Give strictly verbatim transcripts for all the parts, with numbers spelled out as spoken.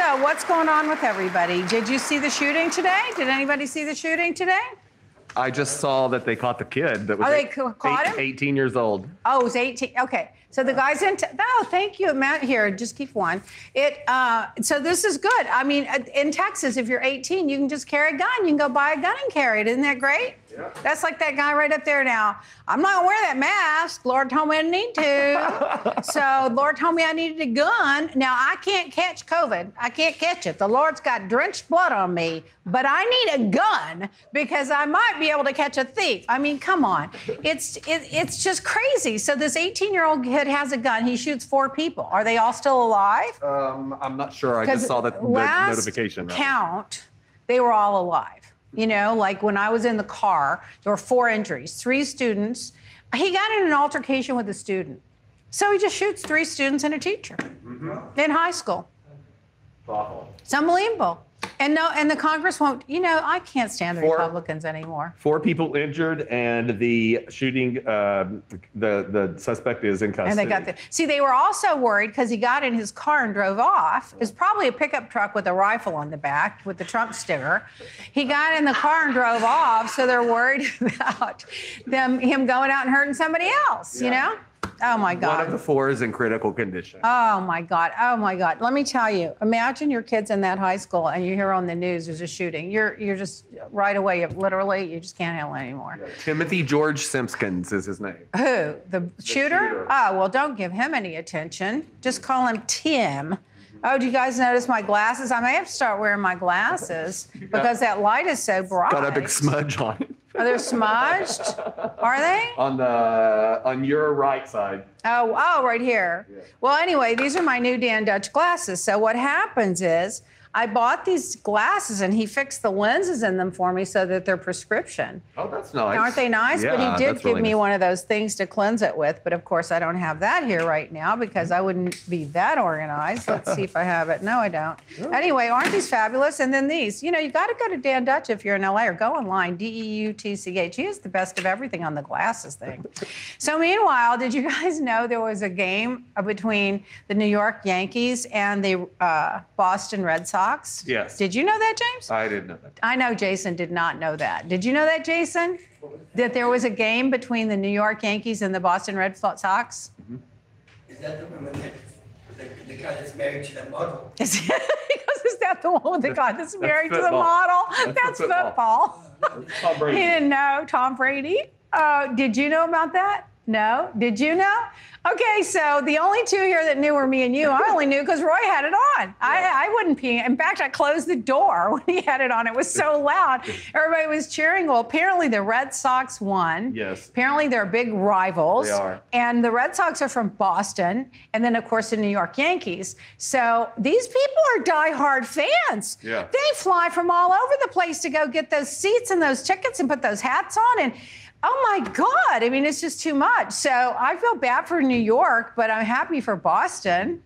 So what's going on with everybody? Did you see the shooting today? Did anybody see the shooting today? I just saw that they caught the kid that was oh, they eight, caught eight, him? eighteen years old. Oh, it was eighteen. Okay. So the guy's in. T- oh, thank you, Matt. Here, just keep one. It. Uh, so this is good. I mean, in Texas, if you're eighteen, you can just carry a gun. You can go buy a gun and carry it. Isn't that great? Yeah. That's like that guy right up there now. I'm not going to wear that mask. Lord told me I didn't need to. So Lord told me I needed a gun. Now, I can't catch COVID. I can't catch it. The Lord's got drenched blood on me. But I need a gun because I might be able to catch a thief. I mean, come on. It's it, it's just crazy. So this eighteen-year-old kid has a gun. He shoots four people. Are they all still alive? Um, I'm not sure. I just saw that last notification. Count, they were all alive. You know, like when I was in the car, there were four injuries, three students. He got in an altercation with a student. So he just shoots three students and a teacher mm-hmm. in high school. Awful. It's unbelievable. And no, and the Congress won't, you know, I can't stand the four, Republicans anymore. Four people injured and the shooting, uh, the, the suspect is in custody. And they got the, see, they were also worried because he got in his car and drove off. It was probably a pickup truck with a rifle on the back with the Trump sticker. He got in the car and drove off, so they're worried about them him going out and hurting somebody else, yeah. you know? Oh, my God. One of the four is in critical condition. Oh, my God. Oh, my God. Let me tell you, imagine your kids in that high school and you hear on the news there's a shooting. You're you're just right away, literally, you just can't handle it anymore. Yeah. Timothy George Simpkins is his name. Who? The, the shooter? shooter? Oh, well, don't give him any attention. Just call him Tim. Oh, do you guys notice my glasses? I may have to start wearing my glasses because that light is so bright. Got a big smudge on it. Are they smudged? Are they? On the on your right side. Oh, oh, right here. Yeah. Well, anyway, these are my new Dan Deutsch glasses. So what happens is I bought these glasses and he fixed the lenses in them for me so that they're prescription. Oh, that's nice. Aren't they nice? Yeah, but he did give really me nice. one of those things to cleanse it with. But of course, I don't have that here right now because I wouldn't be that organized. Let's see if I have it. No, I don't. Ooh. Anyway, aren't these fabulous? And then these, you know, you got to go to Dan Deutsch if you're in L A or go online, D E U T C H. He is the best of everything on the glasses thing. So meanwhile, did you guys know there was a game between the New York Yankees and the uh, Boston Red Sox? Yes. Did you know that, James? I didn't know that. I know Jason did not know that. Did you know that, Jason? That there was a game between the New York Yankees and the Boston Red Sox? Mm-hmm. Is that the woman that, the, the guy that's married to the model? Is, he goes, is that the one with the guy that's married that's to the model? That's, that's football. football. That's Tom Brady. He didn't know Tom Brady. Uh, did you know about that? No? Did you know? Okay, so the only two here that knew were me and you. I only knew because Roy had it on. Yeah. I, I wouldn't pee. In fact, I closed the door when he had it on. It was so loud. Everybody was cheering. Well, apparently the Red Sox won. Yes. Apparently they're big rivals. They are. And the Red Sox are from Boston and then, of course, the New York Yankees. So these people are diehard fans. Yeah. They fly from all over the place to go get those seats and those tickets and put those hats on and... Oh, my God. I mean, it's just too much. So I feel bad for New York, but I'm happy for Boston.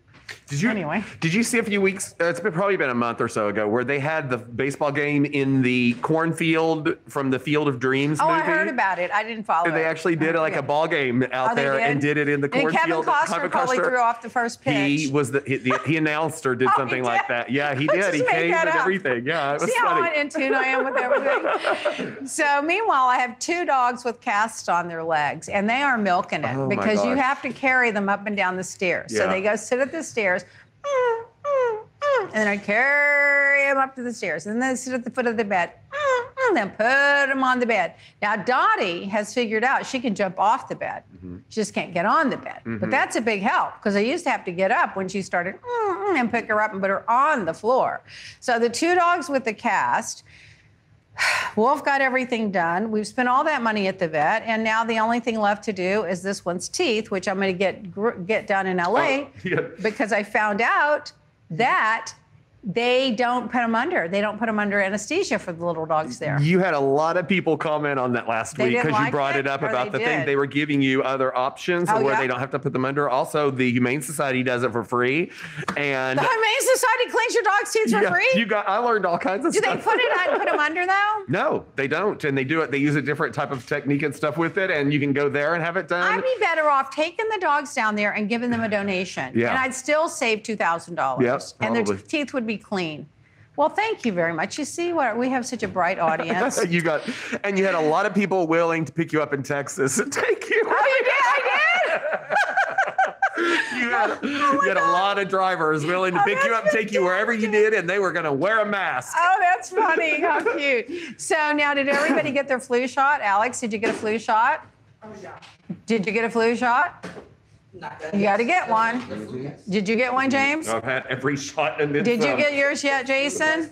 Did you, anyway. Did you see a few weeks, uh, it's been, probably been a month or so ago, where they had the baseball game in the cornfield from the Field of Dreams oh, movie? Oh, I heard about it. I didn't follow and it. They actually did oh, like yeah. a ball game out oh, there did? and did it in the cornfield. Kevin Costner Kevin probably Costner, threw off the first pitch. He was the, he, the, he announced or did oh, something did. like that. Yeah, he did. He came and up. everything. Yeah, it was See funny. how in tune I am with everything? So meanwhile, I have two dogs with casts on their legs, and they are milking it oh, because you have to carry them up and down the stairs. Yeah. So they go sit at the stairs, mm, mm, mm, and then I carry him up to the stairs, and then I sit at the foot of the bed, mm, mm, then put him on the bed. Now, Dottie has figured out she can jump off the bed. Mm-hmm. She just can't get on the bed. Mm-hmm. But that's a big help, because I used to have to get up when she started, mm, mm, and pick her up and put her on the floor. So the two dogs with the cast... Wolf got everything done. We've spent all that money at the vet, and now the only thing left to do is this one's teeth, which I'm going to get gr- get done in L A. Oh, yeah. Because I found out that they don't put them under. They don't put them under anesthesia for the little dogs there. You had a lot of people comment on that last they week because like you brought it, it up about the did. thing. They were giving you other options oh, where yeah. they don't have to put them under. Also, the Humane Society does it for free. And the Humane Society cleans your dog's teeth for yeah, free? You got, I learned all kinds of do stuff. Do they put it and put them under, though? No, they don't. And they do it. They use a different type of technique and stuff with it. And you can go there and have it done. I'd be better off taking the dogs down there and giving them a donation. Yeah. And I'd still save two thousand dollars. Yes, and their teeth would be pretty clean. Well, thank you very much. You see what we have such a bright audience. you got, and you had a lot of people willing to pick you up in Texas and take you. Oh, you did! I did. you had, oh, you had a lot of drivers willing to oh, pick you up, take you wherever you did, and they were going to wear a mask. Oh, that's funny! How cute. So now, did everybody get their flu shot? Alex, did you get a flu shot? Oh yeah. Did you get a flu shot? Not you got to get one. Did you get one, James? I've had every shot. And did you um, get yours yet, Jason?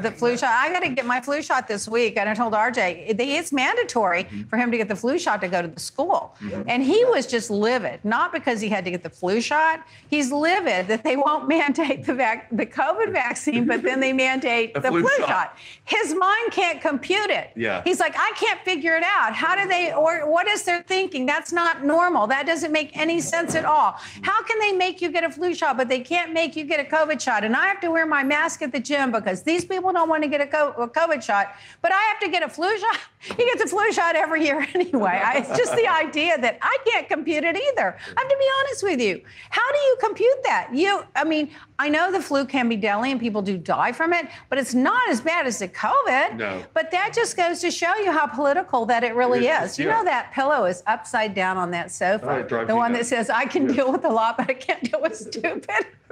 The flu shot. I got to get my flu shot this week. And I told R J, it's mandatory for him to get the flu shot to go to the school. Mm-hmm. And he was just livid, not because he had to get the flu shot. He's livid that they won't mandate the, vac- the COVID vaccine, but then they mandate the, the flu, flu shot. shot. His mind can't compute it. Yeah. He's like, I can't figure it out. How do they, or what is their thinking? That's not normal. That doesn't make any sense at all. How can they make you get a flu shot, but they can't make you get a COVID shot? And I have to wear my mask at the gym because these people don't want to get a COVID shot, but I have to get a flu shot. He gets a flu shot every year anyway. I, it's just the idea that I can't compute it either. I have to be honest with you. How do you compute that? You, I mean, I know the flu can be deadly and people do die from it, but it's not as bad as the COVID. No. But that just goes to show you how political that it really it is. is. You yeah. know that pillow is upside down on that sofa. Oh, the one down. that says, I can yeah. deal with a lot, but I can't deal with stupid.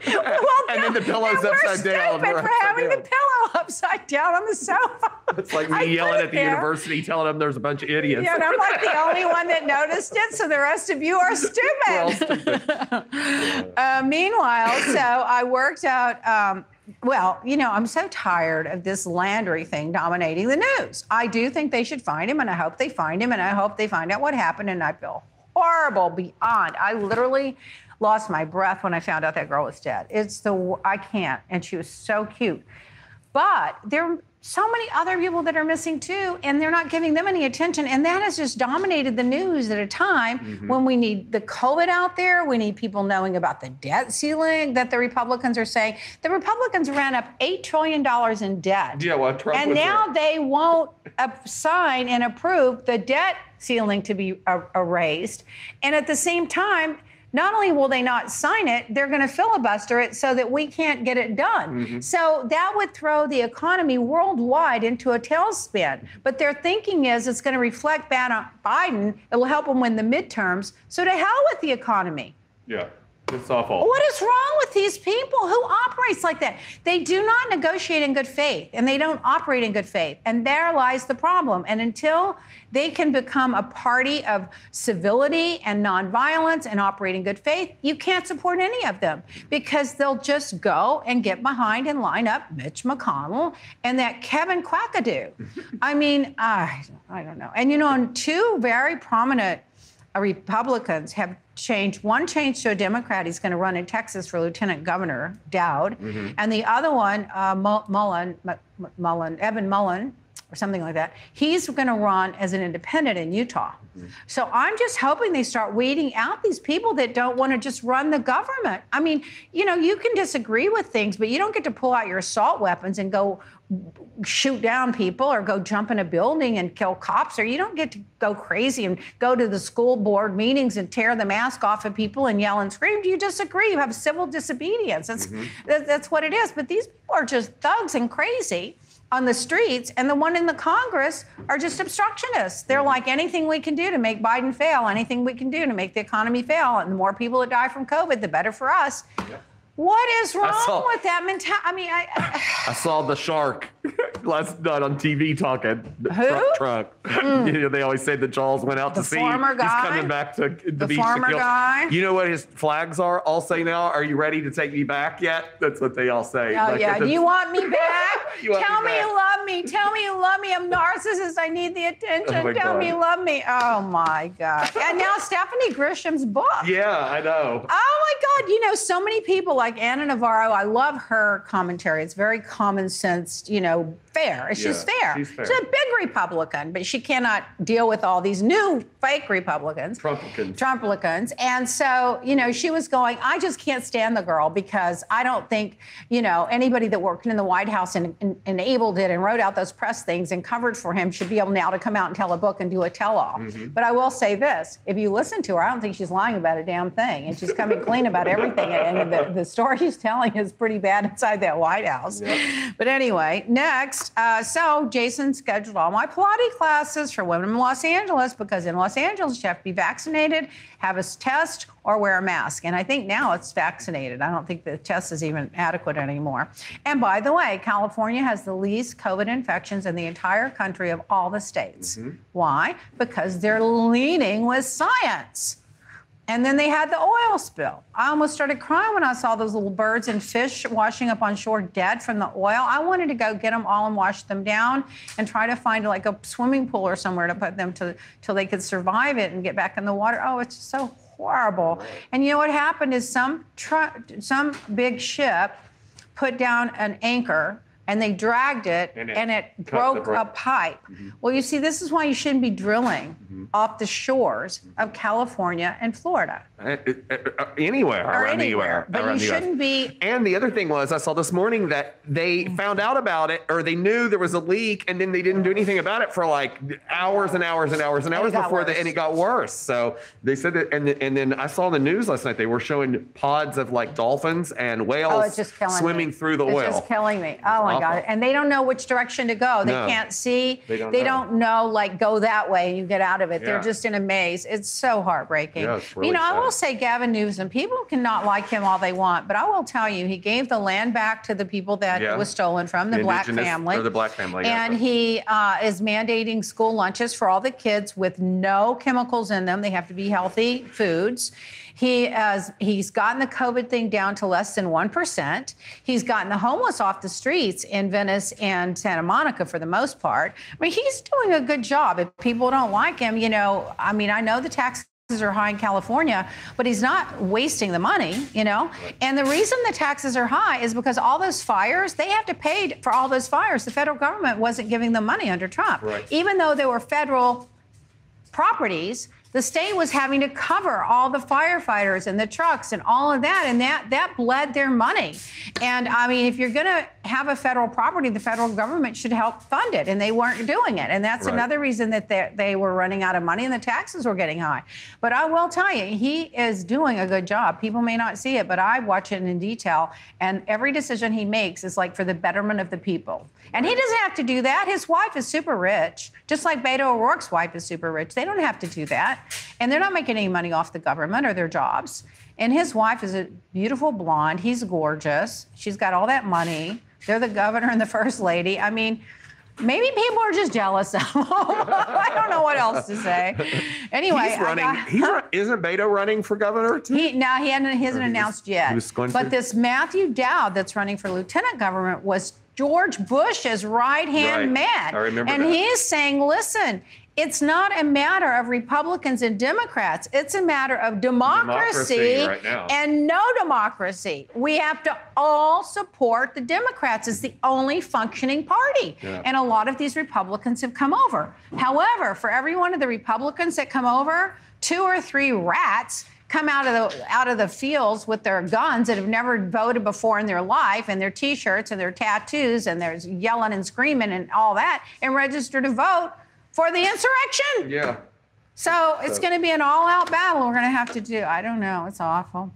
well, and then the pillow's upside down. We're stupid for having down. the pillow upside down on the sofa. It's like me I yelling at the there. university, telling them there's a bunch of idiots. Yeah, and I'm like the only one that noticed it, so the rest of you are stupid. We're all stupid. uh, meanwhile, so I worked out, um, well, you know, I'm so tired of this Landry thing dominating the news. I do think they should find him, and I hope they find him, and I hope they find out what happened, and I feel horrible beyond. I literally lost my breath when I found out that girl was dead. It's the, I can't, and she was so cute. But there are so many other people that are missing, too, and they're not giving them any attention. And that has just dominated the news at a time mm-hmm. when we need the COVID out there. We need people knowing about the debt ceiling that the Republicans are saying. The Republicans ran up eight trillion dollars in debt. Yeah, well, Trump And was now there. they won't sign and approve the debt ceiling to be erased. And at the same time, not only will they not sign it, they're going to filibuster it so that we can't get it done. Mm-hmm. So that would throw the economy worldwide into a tailspin. But their thinking is it's going to reflect bad on Biden. It will help him win the midterms. So to hell with the economy. Yeah. It's awful. What is wrong with these people? Who operates like that? They do not negotiate in good faith, and they don't operate in good faith. And there lies the problem. And until they can become a party of civility and nonviolence and operate in good faith, you can't support any of them because they'll just go and get behind and line up Mitch McConnell and that Kevin Quackadoo. I mean, I, I don't know. And, you know, and two very prominent Republicans have changed. One changed to a Democrat. He's going to run in Texas for lieutenant governor, Dowd. Mm-hmm. And the other one, uh, Mullen, Mullen, Evan Mullen, or something like that, he's going to run as an independent in Utah. Mm-hmm. So I'm just hoping they start weeding out these people that don't want to just run the government. I mean, you know, you can disagree with things, but you don't get to pull out your assault weapons and go shoot down people or go jump in a building and kill cops, or you don't get to go crazy and go to the school board meetings and tear the mask off of people and yell and scream. Do you disagree? You have civil disobedience. That's, mm-hmm. that, that's what it is. But these people are just thugs and crazy on the streets, and the one in the Congress are just obstructionists. They're like, anything we can do to make Biden fail, anything we can do to make the economy fail, and the more people that die from COVID, the better for us. Yep. What is wrong saw, with that mentality? I mean, I... I, I saw the shark last night on T V talking. Who? Trump. Mm. You know, they always say the Jaws went out the to sea. The farmer guy. He's coming back to the, the beach. The farmer guy. You know what his flags are? All say now, are you ready to take me back yet? That's what they all say. Oh, like, yeah. You want me back? you Tell me, me back. you love me. Tell me you love me. I'm narcissist. I need the attention. Oh Tell God. me you love me. Oh, my God. And now Stephanie Grisham's book. Yeah, I know. Oh, my God. You know, so many people like Like Anna Navarro, I love her commentary. It's very common sense, you know, fair. She's yeah, fair. She's fair. She's a big Republican, but she cannot deal with all these new fake Republicans. Trumplicans. Trumplicans. And so, you know, she was going, I just can't stand the girl because I don't think, you know, anybody that worked in the White House and, and enabled it and wrote out those press things and covered for him should be able now to come out and tell a book and do a tell-all. Mm-hmm. But I will say this, if you listen to her, I don't think she's lying about a damn thing. And she's coming clean about everything. And the, the story she's telling is pretty bad inside that White House. Yep. But anyway, next, uh, so Jason scheduled all my Pilates classes for women in Los Angeles because in Los Angeles, you have to be vaccinated, have a test, or wear a mask. And I think now it's vaccinated. I don't think the test is even adequate anymore. And by the way, California has the least COVID infections in the entire country of all the states. Mm-hmm. Why? Because they're leading with science. And then they had the oil spill. I almost started crying when I saw those little birds and fish washing up on shore dead from the oil. I wanted to go get them all and wash them down and try to find like a swimming pool or somewhere to put them to till they could survive it and get back in the water. Oh, it's so horrible. And you know what happened is some tr- some big ship put down an anchor and they dragged it, and it, and it broke a pipe. Mm-hmm. Well, you see, this is why you shouldn't be drilling mm-hmm. off the shores mm-hmm. of California and Florida. Uh, uh, uh, anywhere, or around anywhere, the U S. But around you the shouldn't U S. Be... And the other thing was, I saw this morning that they mm-hmm. found out about it, or they knew there was a leak, and then they didn't do anything about it for like hours and hours and hours and hours before, the, and it got worse. So they said that, and, the, and then I saw the news last night, they were showing pods of like dolphins and whales oh, it's just swimming me. Through the it's oil. It's just killing me. Oh, my God. And they don't know which direction to go. They no, can't see. They don't, they know. don't know, like, go that way and you get out of it. Yeah. They're just in a maze. It's so heartbreaking. Yeah, it's really you know, sad. I will say Gavin Newsom, people cannot like him all they want, but I will tell you, he gave the land back to the people that yeah. it was stolen from, the, the black family. Or the black family. And yeah. he uh, is mandating school lunches for all the kids with no chemicals in them. They have to be healthy foods. He has, he's gotten the COVID thing down to less than one percent. He's gotten the homeless off the streets in Venice and Santa Monica for the most part. I mean, he's doing a good job. If people don't like him, you know, I mean, I know the tax are high in California, but he's not wasting the money, you know? And the reason the taxes are high is because all those fires, they have to pay for all those fires. The federal government wasn't giving them money under Trump. Right. Even though they were federal properties, the state was having to cover all the firefighters and the trucks and all of that, and that that bled their money. And, I mean, if you're going to have a federal property, the federal government should help fund it, and they weren't doing it. And that's right. another reason that they, they were running out of money and the taxes were getting high. But I will tell you, he is doing a good job. People may not see it, but I watch it in detail, and every decision he makes is, like, for the betterment of the people. And he doesn't have to do that. His wife is super rich, just like Beto O'Rourke's wife is super rich. They don't have to do that. And they're not making any money off the government or their jobs. And his wife is a beautiful blonde. He's gorgeous. She's got all that money. They're the governor and the first lady. I mean, maybe people are just jealous of him. I don't know what else to say. Anyway, he's running. I got, he's run, isn't Beto running for governor? He, no, he hasn't, he hasn't announced was, yet. But through? This Matthew Dowd that's running for lieutenant governor was George Bush's right-hand right. man. I remember and that. He's saying, listen, it's not a matter of Republicans and Democrats. It's a matter of democracy, democracy right and no democracy. We have to all support the Democrats. It's the only functioning party. Yeah. And a lot of these Republicans have come over. However, for every one of the Republicans that come over, two or three rats come out of the out of the fields with their guns that have never voted before in their life, and their T-shirts and their tattoos, and there's yelling and screaming and all that, and register to vote for the insurrection. Yeah. So it's so. going to be an all-out battle we're going to have to do. I don't know. It's awful.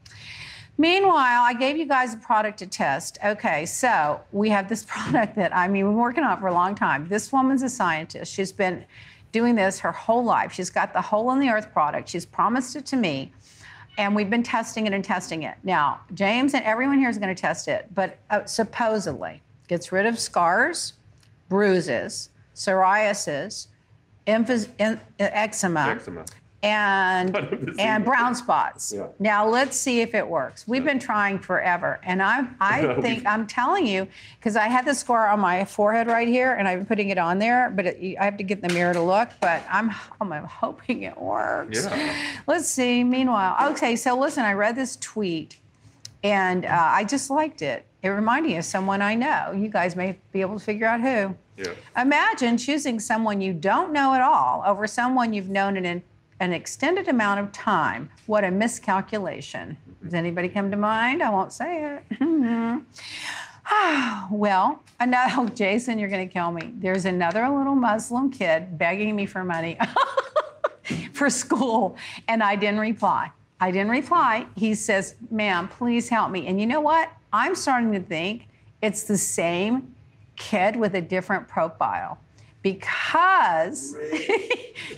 Meanwhile, I gave you guys a product to test. Okay, so we have this product that, I mean, we've been working on for a long time. This woman's a scientist. She's been doing this her whole life. She's got the Whole in the Earth product. She's promised it to me. And we've been testing it and testing it. Now, James and everyone here is going to test it, but uh, supposedly gets rid of scars, bruises, psoriasis, emphy- en- eczema, eczema, and and brown spots. Yeah. Now, let's see if it works. We've yeah. been trying forever. And I I think, I'm telling you, because I had the scar on my forehead right here, and I've been putting it on there, but it, I have to get in the mirror to look, but I'm, I'm hoping it works. Yeah. Let's see. Meanwhile, okay, so listen, I read this tweet, and uh, I just liked it. It reminded me of someone I know. You guys may be able to figure out who. Yeah. Imagine choosing someone you don't know at all over someone you've known in an extended amount of time. What a miscalculation. Mm-hmm. Does anybody come to mind? I won't say it. Well, another, Jason, you're going to kill me. There's another little Muslim kid begging me for money for school, and I didn't reply. I didn't reply. He says, ma'am, please help me. And you know what? I'm starting to think it's the same kid with a different profile because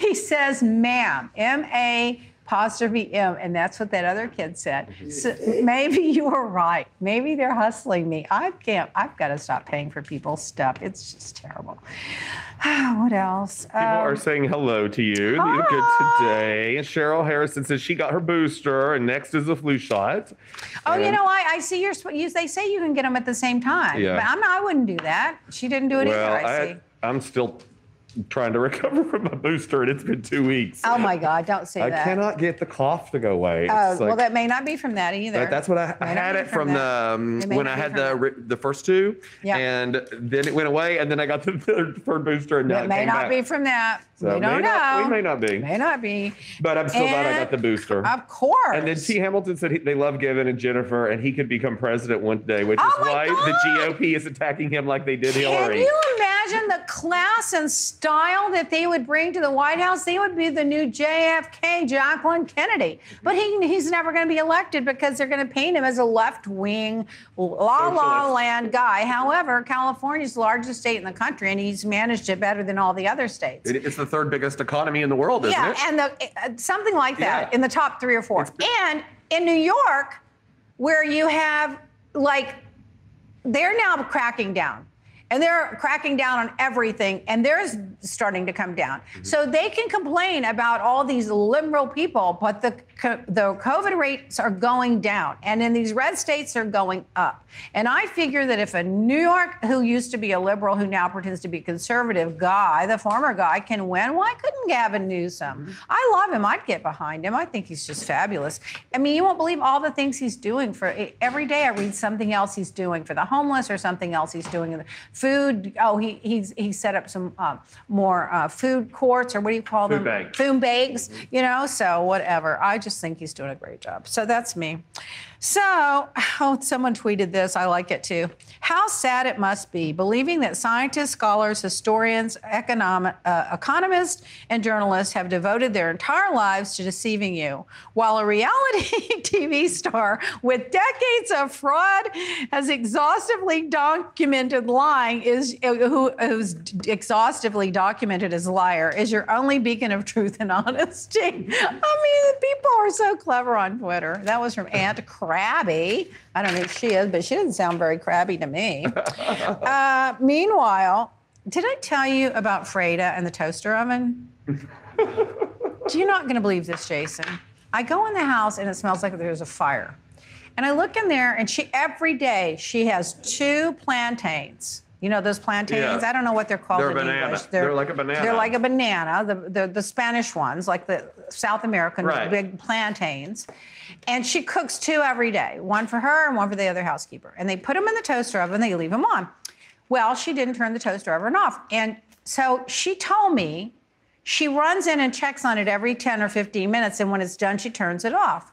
he says, ma'am, M A apostrophe M, and that's what that other kid said. So maybe you were right. Maybe they're hustling me. I can't. I've got to stop paying for people's stuff. It's just terrible. What else? People um, are saying hello to you. Hi. You're good today. Cheryl Harrison says she got her booster, and next is the flu shot. Oh, and you know, I, I see your. They say you can get them at the same time, yeah. But I'm not, I wouldn't do that. She didn't do it well, either. I, I see. I'm still. Trying to recover from my booster, and it's been two weeks. Oh, my God, don't say I that. I cannot get the cough to go away. Oh, like, well, that may not be from that either. That, that's what I, I had it from, from the, um, it when I had the the first two, yeah. And then it went away, and then I got the third, third booster, and now it, it may came not back. Be from that. So we don't may know. Not, we may not be. May not be. But I'm still and glad I got the booster. Of course. And then T. Hamilton said he, they love Gavin and Jennifer, and he could become president one day, which oh is why God. the G O P is attacking him like they did Can Hillary. Can you imagine the class and style that they would bring to the White House? They would be the new J F K, Jacqueline Kennedy. But he, he's never going to be elected because they're going to paint him as a left-wing, la-la-land guy. However, California's the largest state in the country, and he's managed it better than all the other states. It, it's the third biggest economy in the world, isn't yeah, it? Yeah, and the, uh, something like that yeah. in the top three or four. And in New York, where you have, like, they're now cracking down. And they're cracking down on everything, and they're starting to come down. Mm-hmm. So they can complain about all these liberal people, but the the COVID rates are going down, and in these red states, they're going up. And I figure that if a New York who used to be a liberal who now pretends to be a conservative guy, the former guy, can win, why couldn't Gavin Newsom? Mm-hmm. I love him. I'd get behind him. I think he's just fabulous. I mean, you won't believe all the things he's doing. For every day I read something else he's doing for the homeless or something else he's doing in the food. Oh, he he's he set up some uh, more uh, food courts, or what do you call food them? Banks. Food bags. You know, so whatever. I just think he's doing a great job. So that's me. So, oh, someone tweeted this. I like it too. How sad it must be believing that scientists, scholars, historians, economic, uh, economists, and journalists have devoted their entire lives to deceiving you, while a reality T V star with decades of fraud has exhaustively documented lying is who who's exhaustively documented as a liar is your only beacon of truth and honesty. I mean, people are so clever on Twitter. That was from Aunt Crab. Crabby. I don't know if she is, but she doesn't sound very crabby to me. Uh, meanwhile, did I tell you about Freda and the toaster oven? You're not going to believe this, Jason. I go in the house, and it smells like there's a fire. And I look in there, and she every day, she has two plantains. You know those plantains? Yeah. I don't know what they're called they're in banana. English. They're, they're like a banana. They're like a banana, the, the, the Spanish ones, like the South American right. big plantains. And she cooks two every day, one for her and one for the other housekeeper. And they put them in the toaster oven, they leave them on. Well, she didn't turn the toaster oven off. And so she told me she runs in and checks on it every ten or fifteen minutes, and when it's done, she turns it off.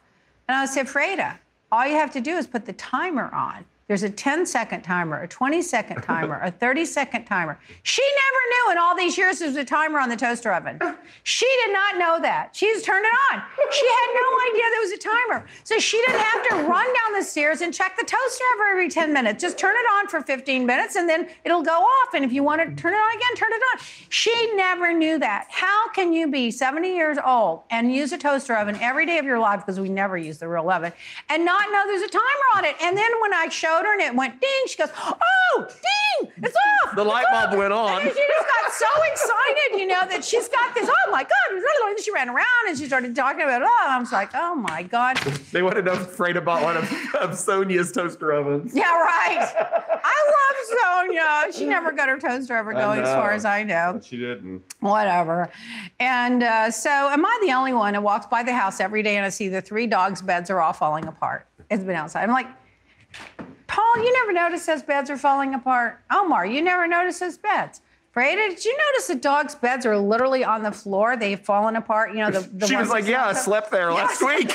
And I said, Freda, all you have to do is put the timer on. There's a ten-second timer, a twenty-second timer, a thirty-second timer. She never knew in all these years there was a timer on the toaster oven. She did not know that. She just turned it on. She had no idea there was a timer. So she didn't have to run down the stairs and check the toaster oven every ten minutes. Just turn it on for fifteen minutes, and then it'll go off. And if you want to turn it on again, turn it on. She never knew that. How can you be seventy years old and use a toaster oven every day of your life, because we never use the real oven, and not know there's a timer on it? And then when I showed her and it went ding, she goes, oh, ding, it's off. The light bulb went on. And she just got so excited, you know, that she's got this, oh, my God. And she ran around and she started talking about it. Oh, I was like, oh, my God. They wanted to afraid about one of, of Sonia's toaster ovens. Yeah, right. I love Sonia. She never got her toaster oven going, as far as I know. But she didn't. Whatever. And uh, so am I the only one who walks by the house every day and I see the three dogs' beds are all falling apart? It's been outside. I'm like... Paul, you never notice those beds are falling apart. Omar, you never notice those beds. Brady, did you notice the dogs' beds are literally on the floor? They've fallen apart. You know, the, the she was like, yeah, I slept there last week.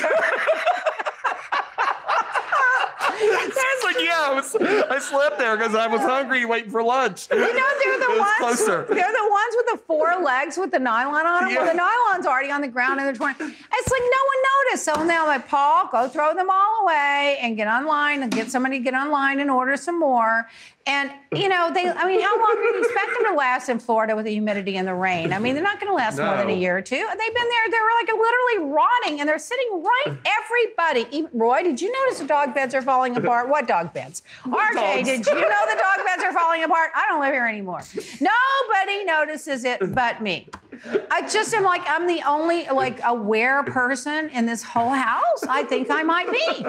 It's like, yeah, I, was, I slept there because I was hungry waiting for lunch. You know, they're the ones. Closer. They're the ones with the four legs with the nylon on them. Yeah. Well, the nylon's already on the ground and they're torn. It's like no one noticed. So now I'm like, Paul, go throw them all away and get online and get somebody to get online and order some more. And you know, they. I mean, how long do you expect them to last in Florida with the humidity and the rain? I mean, they're not going to last no. more than a year or two. And they've been there. They're like literally rotting, and they're sitting right. Everybody, even, Roy, did you notice the dog beds are falling apart? What dog beds? What R J, dogs? Did you know the dog beds are falling apart? I don't live here anymore. Nobody notices it but me. I just am like, I'm the only like aware person in this whole house. I think I might be.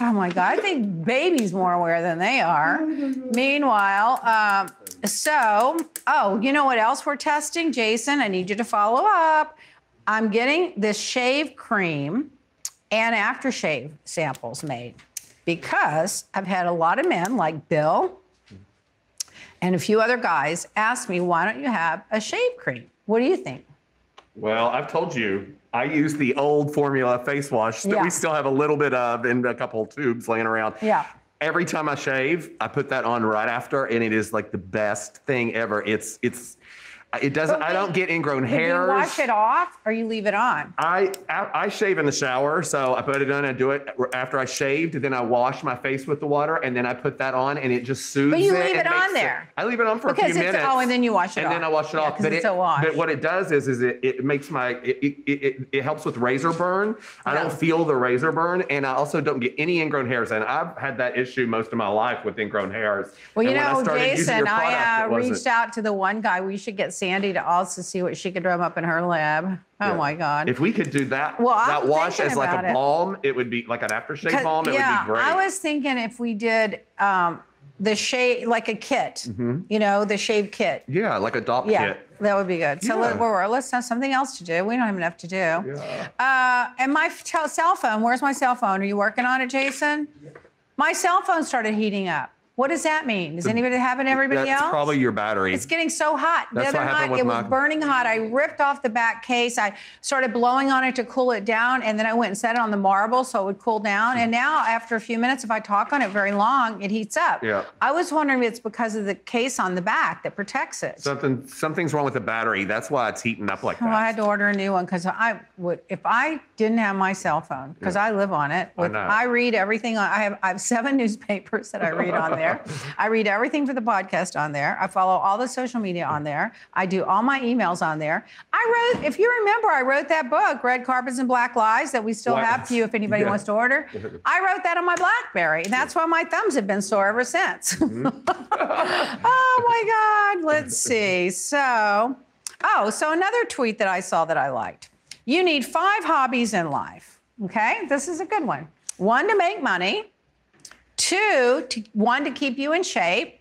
Oh my God, I think baby's more aware than they are. Meanwhile, um, so, oh, you know what else we're testing? Jason, I need you to follow up. I'm getting this shave cream and aftershave samples made because I've had a lot of men like Bill and a few other guys ask me, why don't you have a shave cream? What do you think? Well, I've told you, I use the old formula face wash that yeah. we still have a little bit of in a couple of tubes laying around. Yeah. Every time I shave, I put that on right after, and it is like the best thing ever. It's, it's, it doesn't, okay. I don't get ingrown hairs. Do you wash it off or you leave it on? I, I I shave in the shower, so I put it on, I do it after I shaved, then I wash my face with the water, and then I put that on, and it just soothes it. But you leave it, it on there. It, I leave it on for because a few it's, minutes. Oh, and then you wash it and off. And then I wash it yeah, off. But, it's it, a wash. But what it does is, is it, it makes my, it, it, it, it helps with razor burn. I no. don't feel the razor burn, and I also don't get any ingrown hairs, and I've had that issue most of my life with ingrown hairs. Well, you and know, I Jason, product, I uh, reached out to the one guy, we should get Sandy to also see what she could drum up in her lab. Oh, yeah. My God. If we could do that, well, that wash as like a it. balm, it would be like an aftershave balm. It yeah, would be great. I was thinking if we did um, the shave, like a kit, mm-hmm. you know, the shave kit. Yeah, like a D O P yeah, kit. That would be good. So yeah. let, let's have something else to do. We don't have enough to do. Yeah. Uh, and my cell phone, where's my cell phone? Are you working on it, Jason? Yeah. My cell phone started heating up. What does that mean? Does anybody have it? Everybody That's else? Probably your battery. It's getting so hot. The That's other night, it my... was burning hot. I ripped off the back case. I started blowing on it to cool it down, and then I went and set it on the marble so it would cool down. And now, after a few minutes, if I talk on it very long, it heats up. Yeah. I was wondering if it's because of the case on the back that protects it. Something, something's wrong with the battery. That's why it's heating up like that. Well, I had to order a new one because I would, if I didn't have my cell phone, because yeah. I live on it, with, I, I read everything. I have, I have seven newspapers that I read on there. There. I read everything for the podcast on there. I follow all the social media on there. I do all my emails on there. I wrote, if you remember, I wrote that book, Red Carpets and Black Lies, that we still what? have for you if anybody yeah. wants to order. I wrote that on my BlackBerry, and that's why my thumbs have been sore ever since. Mm-hmm. Oh, my God. Let's see. So, oh, so another tweet that I saw that I liked. You need five hobbies in life, okay? This is a good one. One, to make money. Two, to, one to keep you in shape.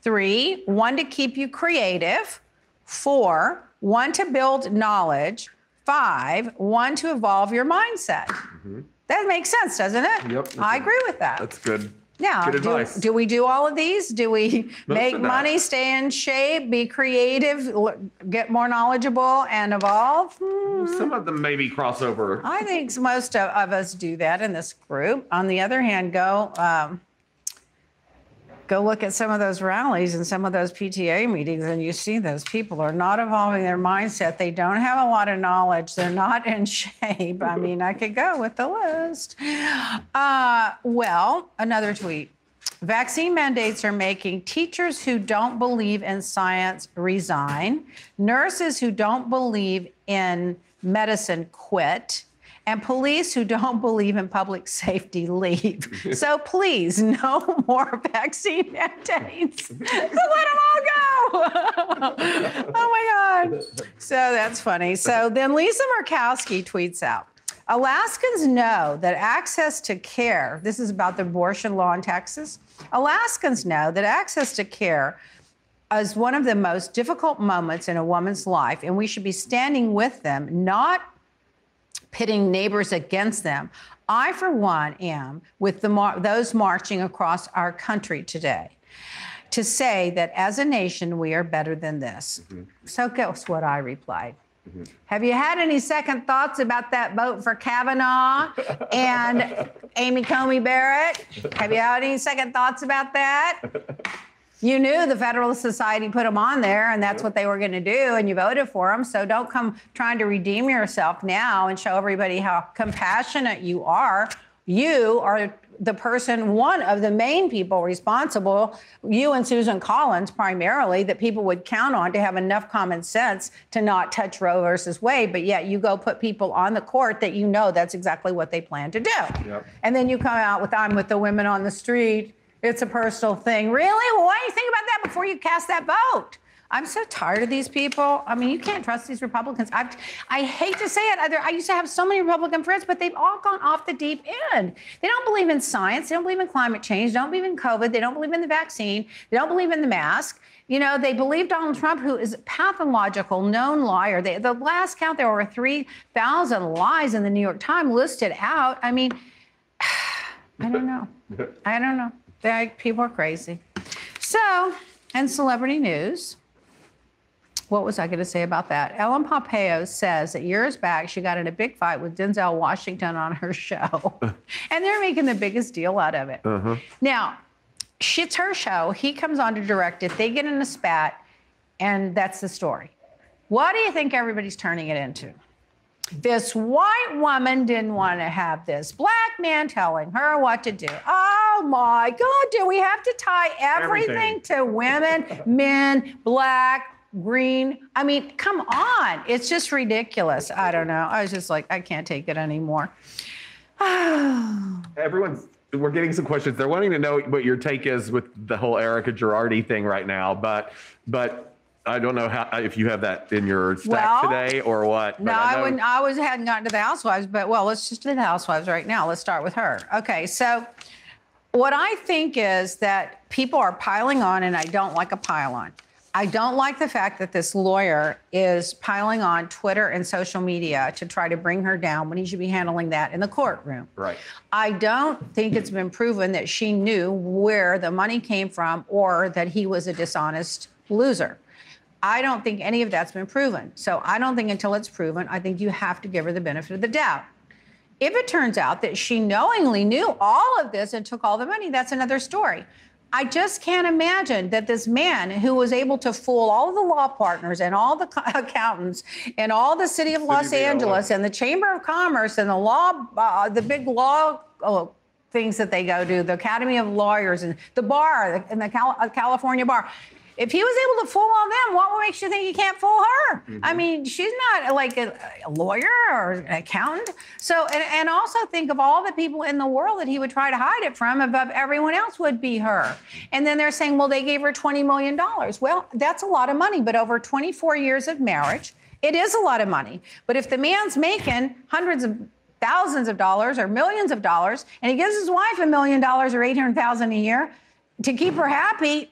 Three, one to keep you creative. Four, one to build knowledge. Five, one to evolve your mindset. Mm-hmm. That makes sense, doesn't it? Yep. I agree with that. That's good. Yeah. Good advice. Do, do we do all of these? Do we make money, stay in shape, be creative, get more knowledgeable, and evolve? Mm. Some of them maybe cross over. I think most of, of us do that in this group. On the other hand, go um, go look at some of those rallies and some of those P T A meetings, and you see those people are not evolving their mindset. They don't have a lot of knowledge. They're not in shape. I mean, I could go with the list. Uh, well, another tweet. Vaccine mandates are making teachers who don't believe in science resign, nurses who don't believe in medicine quit, and police who don't believe in public safety leave. So please, no more vaccine mandates. So let them all go. Oh, my God. So that's funny. So then Lisa Murkowski tweets out, Alaskans know that access to care, this is about the abortion law in Texas. Alaskans know that access to care is one of the most difficult moments in a woman's life, and we should be standing with them, not pitting neighbors against them. I, for one, am with the mar- those marching across our country today to say that as a nation, we are better than this. Mm-hmm. So guess what I replied? Mm-hmm. Have you had any second thoughts about that vote for Kavanaugh and Amy Coney Barrett? Have you had any second thoughts about that? You knew the Federalist Society put them on there, and that's what they were going to do, and you voted for them. So don't come trying to redeem yourself now and show everybody how compassionate you are. You are the person, one of the main people responsible, you and Susan Collins primarily, that people would count on to have enough common sense to not touch Roe versus Wade. But yet you go put people on the court that you know that's exactly what they plan to do. Yep. And then you come out with, I'm with the women on the street. It's a personal thing. Really? Well, why do you think about that before you cast that vote? I'm so tired of these people. I mean, you can't trust these Republicans. I've, I hate to say it. I used to have so many Republican friends, but they've all gone off the deep end. They don't believe in science. They don't believe in climate change. They don't believe in COVID. They don't believe in the vaccine. They don't believe in the mask. You know, they believe Donald Trump, who is a pathological, known liar. They, the last count, there were three thousand lies in the New York Times listed out. I mean, I don't know. I don't know. They're, people are crazy. So, and celebrity news. What was I going to say about that? Ellen Pompeo says that years back, she got in a big fight with Denzel Washington on her show. And they're making the biggest deal out of it. Uh-huh. Now, it's her show. He comes on to direct it. They get in a spat, and that's the story. What do you think everybody's turning it into? This white woman didn't want to have this black man telling her what to do. Oh, my God, do we have to tie everything, everything. to women, men, black, green? I mean, come on. It's just ridiculous. I don't know. I was just like, I can't take it anymore. Everyone's, we're getting some questions. They're wanting to know what your take is with the whole Erica Girardi thing right now, but, but. I don't know how, if you have that in your stack well, today or what. No, I, I wouldn't. I was, hadn't gotten to the housewives, but, well, let's just do the housewives right now. Let's start with her. Okay, so what I think is that people are piling on, and I don't like a pile on. I don't like the fact that this lawyer is piling on Twitter and social media to try to bring her down when he should be handling that in the courtroom. Right. I don't think it's been proven that she knew where the money came from or that he was a dishonest loser. I don't think any of that's been proven. So I don't think until it's proven, I think you have to give her the benefit of the doubt. If it turns out that she knowingly knew all of this and took all the money, that's another story. I just can't imagine that this man who was able to fool all of the law partners and all the accountants and all the city of Los Angeles and the Chamber of Commerce and the law, uh, the big law oh, things that they go to, the Academy of Lawyers and the bar and the Cal- California bar. If he was able to fool all them, what makes you think he can't fool her? Mm-hmm. I mean, she's not like a, a lawyer or an accountant. So, and, and also think of all the people in the world that he would try to hide it from above everyone else would be her. And then they're saying, well, they gave her twenty million dollars. Well, that's a lot of money, but over twenty-four years of marriage, it is a lot of money. But if the man's making hundreds of thousands of dollars or millions of dollars, and he gives his wife a million dollars or eight hundred thousand dollars a year to keep her happy...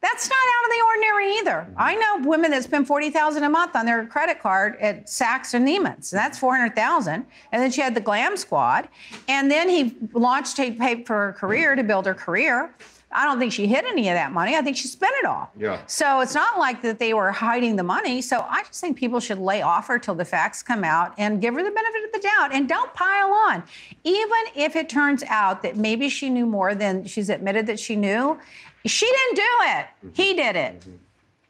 That's not out of the ordinary either. I know women that spend forty thousand dollars a month on their credit card at Saks and Neiman's, and that's four hundred thousand dollars. And then she had the glam squad. And then he launched, he paid for her career to build her career. I don't think she hid any of that money. I think she spent it all. Yeah. So it's not like that they were hiding the money. So I just think people should lay off her till the facts come out and give her the benefit of the doubt and don't pile on. Even if it turns out that maybe she knew more than she's admitted that she knew, she didn't do it. Mm-hmm. He did it, mm-hmm.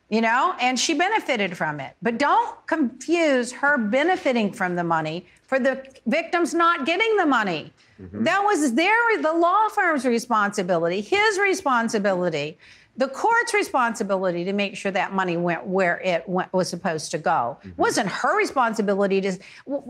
you know, and she benefited from it. But don't confuse her benefiting from the money for the victims not getting the money. Mm-hmm. That was their, the law firm's responsibility, his responsibility, the court's responsibility to make sure that money went where it went, was supposed to go. Mm-hmm. It wasn't her responsibility to,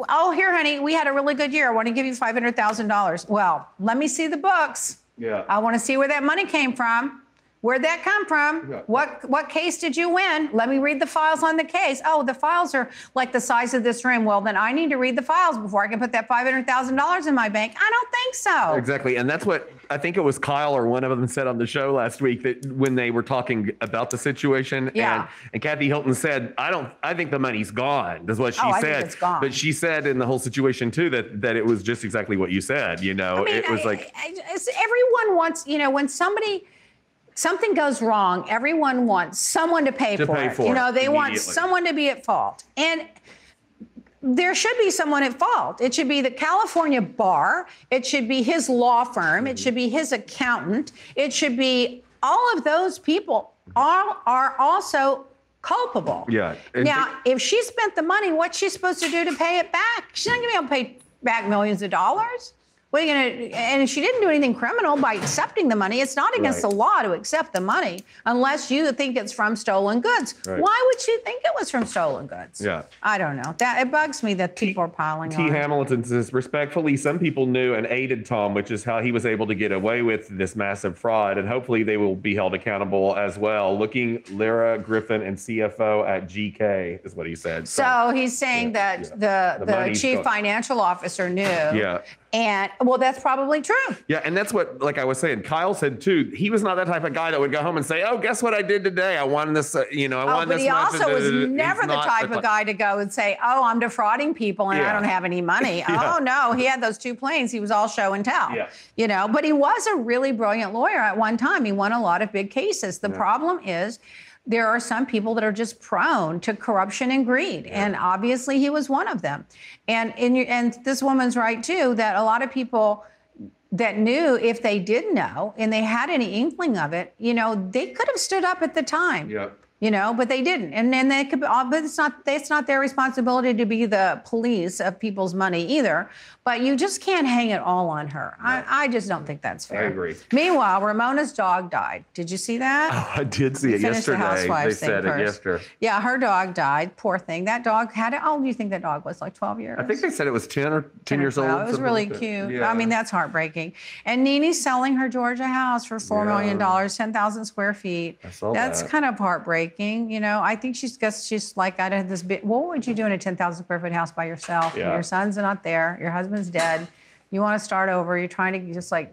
oh, here, honey, we had a really good year. I want to give you five hundred thousand dollars. Well, let me see the books. Yeah. I want to see where that money came from. Where'd that come from? Yeah. What what case did you win? Let me read the files on the case. Oh, the files are like the size of this room. Well, then I need to read the files before I can put that five hundred thousand dollars in my bank. I don't think so. Exactly. And that's what I think it was Kyle or one of them said on the show last week, that when they were talking about the situation. Yeah. And, and Kathy Hilton said, I don't I think the money's gone. That's what she oh, said. I think it's gone. But she said in the whole situation, too, that that it was just exactly what you said. You know, I mean, it was I, like I, everyone wants, you know, when somebody. Something goes wrong, everyone wants someone to pay to for pay it. For you know, they want someone to be at fault. And there should be someone at fault. It should be the California bar. It should be his law firm. It should be his accountant. It should be all of those people all are also culpable. Yeah. And now, if she spent the money, what's she supposed to do to pay it back? She's not going to be able to pay back millions of dollars. Well, you know, and if she didn't do anything criminal by accepting the money, it's not against right. the law to accept the money unless you think it's from stolen goods. Right. Why would she think it was from stolen goods? Yeah, I don't know. That it bugs me that people T, are piling T. on. T. Hamilton says, respectfully, some people knew and aided Tom, which is how he was able to get away with this massive fraud, and hopefully they will be held accountable as well. Looking Lyra Griffin and C F O at G K is what he said. So, so he's saying yeah, that yeah. the, the, the chief gone. financial officer knew. Yeah. And, well, that's probably true. Yeah, and that's what, like I was saying, Kyle said, too, he was not that type of guy that would go home and say, oh, guess what I did today? I won this, uh, you know, I oh, won this. But he also was da, da, da, da. never He's the type of guy to go and say, oh, I'm defrauding people and yeah. I don't have any money. yeah. Oh, no, he had those two planes. He was all show and tell, yeah. you know. But he was a really brilliant lawyer at one time. He won a lot of big cases. The yeah. problem is there are some people that are just prone to corruption and greed. Yeah. And obviously he was one of them. And in, and this woman's right, too, that a lot of people that knew, if they did know and they had any inkling of it, you know, they could have stood up at the time, yeah. you know, but they didn't. And then they could, but it's not, it's not their responsibility to be the police of people's money either. But you just can't hang it all on her. No. I, I just don't think that's fair. I agree. Meanwhile, Ramona's dog died. Did you see that? Oh, I did see it yesterday. The Housewives they said it yesterday. Yeah, her dog died. Poor thing. That dog had it. Oh, do you think that dog was like twelve years? I think they said it was ten or ten, ten years old. It was really like cute. Yeah. I mean, that's heartbreaking. And Nini's selling her Georgia house for four million dollars, yeah. ten thousand square feet. I saw that's that. kind of heartbreaking. You know, I think she's guess she's like, I don't this bit. What would you do in a ten thousand square foot house by yourself? Yeah. Your son's not there. Your husband is dead. You want to start over. You're trying to just like